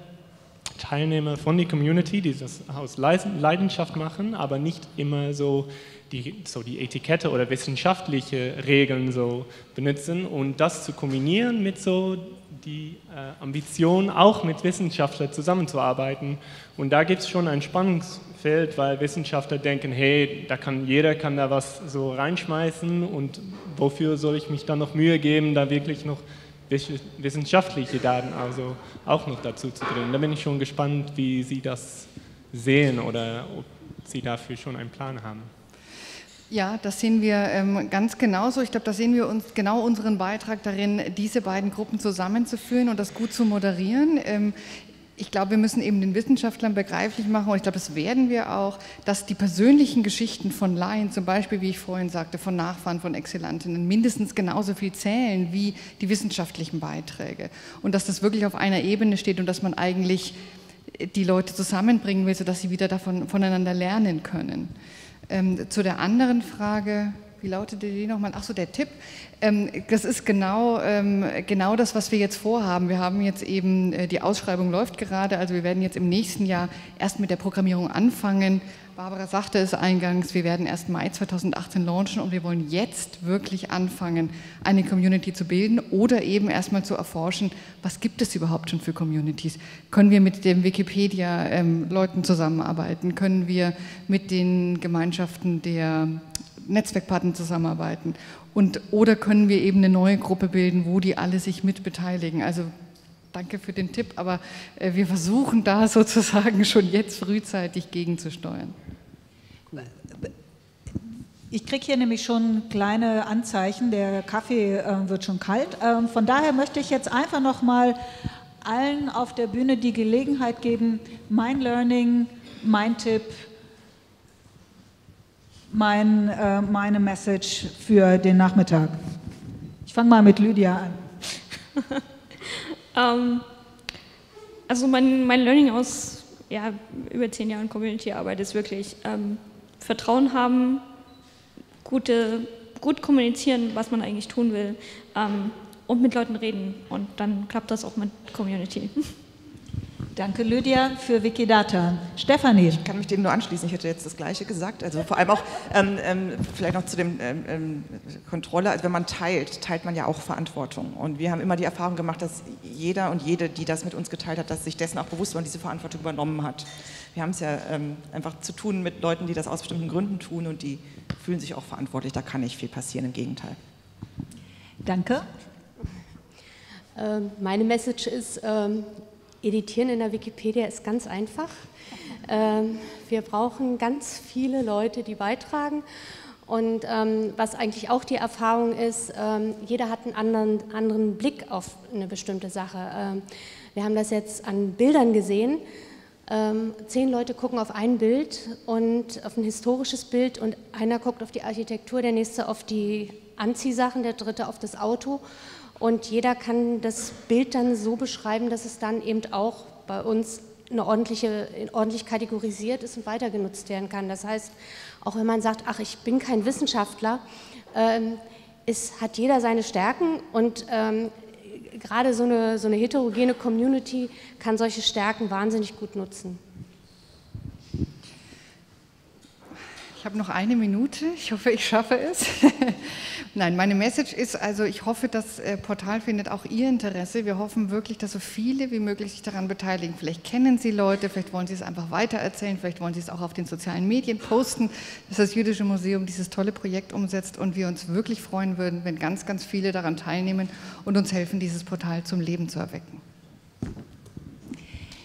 Teilnehmer von der Community, die das aus Leidenschaft machen, aber nicht immer so die Etikette oder wissenschaftliche Regeln so benutzen und das zu kombinieren mit so die Ambition, auch mit Wissenschaftlern zusammenzuarbeiten. Und da gibt es schon ein Spannungsfeld, weil Wissenschaftler denken, hey, da kann jeder da was so reinschmeißen und wofür soll ich mich dann noch Mühe geben, da wirklich noch wissenschaftliche Daten also auch noch dazu zu bringen. Da bin ich schon gespannt, wie Sie das sehen oder ob Sie dafür schon einen Plan haben. Ja, das sehen wir ganz genauso. Ich glaube, da sehen wir uns genau unseren Beitrag darin, diese beiden Gruppen zusammenzuführen und das gut zu moderieren. Ich glaube, wir müssen eben den Wissenschaftlern begreiflich machen, und ich glaube, das werden wir auch, dass die persönlichen Geschichten von Laien, zum Beispiel, wie ich vorhin sagte, von Nachfahren, von Exzellentinnen, mindestens genauso viel zählen wie die wissenschaftlichen Beiträge. Und dass das wirklich auf einer Ebene steht und dass man eigentlich die Leute zusammenbringen will, sodass sie wieder davon voneinander lernen können. Zu der anderen Frage, wie lautete die nochmal? Achso, der Tipp. Das ist genau das, was wir jetzt vorhaben. Wir haben jetzt eben, die Ausschreibung läuft gerade, also wir werden jetzt im nächsten Jahr erst mit der Programmierung anfangen. Barbara sagte es eingangs, wir werden erst Mai 2018 launchen und wir wollen jetzt wirklich anfangen, eine Community zu bilden oder eben erstmal zu erforschen, was gibt es überhaupt schon für Communities? Können wir mit dem Wikipedia-Leuten zusammenarbeiten? Können wir mit den Gemeinschaften der Netzwerkpartner zusammenarbeiten? Und, oder können wir eben eine neue Gruppe bilden, wo die alle sich mitbeteiligen? Also danke für den Tipp, aber wir versuchen da sozusagen schon jetzt frühzeitig gegenzusteuern. Ich kriege hier nämlich schon kleine Anzeichen, der Kaffee wird schon kalt. Von daher möchte ich jetzt einfach nochmal allen auf der Bühne die Gelegenheit geben, mein Learning, mein Tipp, meine Message für den Nachmittag. Ich fange mal mit Lydia an. Also mein Learning aus über 10 Jahren Community-Arbeit ist wirklich Vertrauen haben, gut kommunizieren, was man eigentlich tun will, und mit Leuten reden, und dann klappt das auch mit Community. Danke, Lydia, für Wikidata. Stefanie. Ich kann mich dem nur anschließen, ich hätte jetzt das Gleiche gesagt. Also vor allem auch vielleicht noch zu dem Kontrolle, also wenn man teilt, teilt man ja auch Verantwortung. Und wir haben immer die Erfahrung gemacht, dass jeder und jede, die das mit uns geteilt hat, dass sich dessen auch bewusst war und diese Verantwortung übernommen hat. Wir haben es ja einfach zu tun mit Leuten, die das aus bestimmten Gründen tun, und die fühlen sich auch verantwortlich, da kann nicht viel passieren, im Gegenteil. Danke. Meine Message ist, editieren in der Wikipedia ist ganz einfach. Wir brauchen ganz viele Leute, die beitragen. Und was eigentlich auch die Erfahrung ist, jeder hat einen anderen Blick auf eine bestimmte Sache. Wir haben das jetzt an Bildern gesehen. 10 Leute gucken auf ein Bild, und auf ein historisches Bild, und einer guckt auf die Architektur, der nächste auf die Anziehsachen, der dritte auf das Auto. Und jeder kann das Bild dann so beschreiben, dass es dann eben auch bei uns ordentlich kategorisiert ist und weitergenutzt werden kann. Das heißt, auch wenn man sagt, ach, ich bin kein Wissenschaftler, hat jeder seine Stärken, und gerade so eine heterogene Community kann solche Stärken wahnsinnig gut nutzen. Ich habe noch eine Minute, ich hoffe, ich schaffe es. Nein, meine Message ist, also ich hoffe, das Portal findet auch Ihr Interesse. Wir hoffen wirklich, dass so viele wie möglich sich daran beteiligen. Vielleicht kennen Sie Leute, vielleicht wollen Sie es einfach weitererzählen, vielleicht wollen Sie es auch auf den sozialen Medien posten, dass das Jüdische Museum dieses tolle Projekt umsetzt, und wir uns wirklich freuen würden, wenn ganz, ganz viele daran teilnehmen und uns helfen, dieses Portal zum Leben zu erwecken.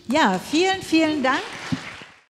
Ja, vielen, vielen Dank.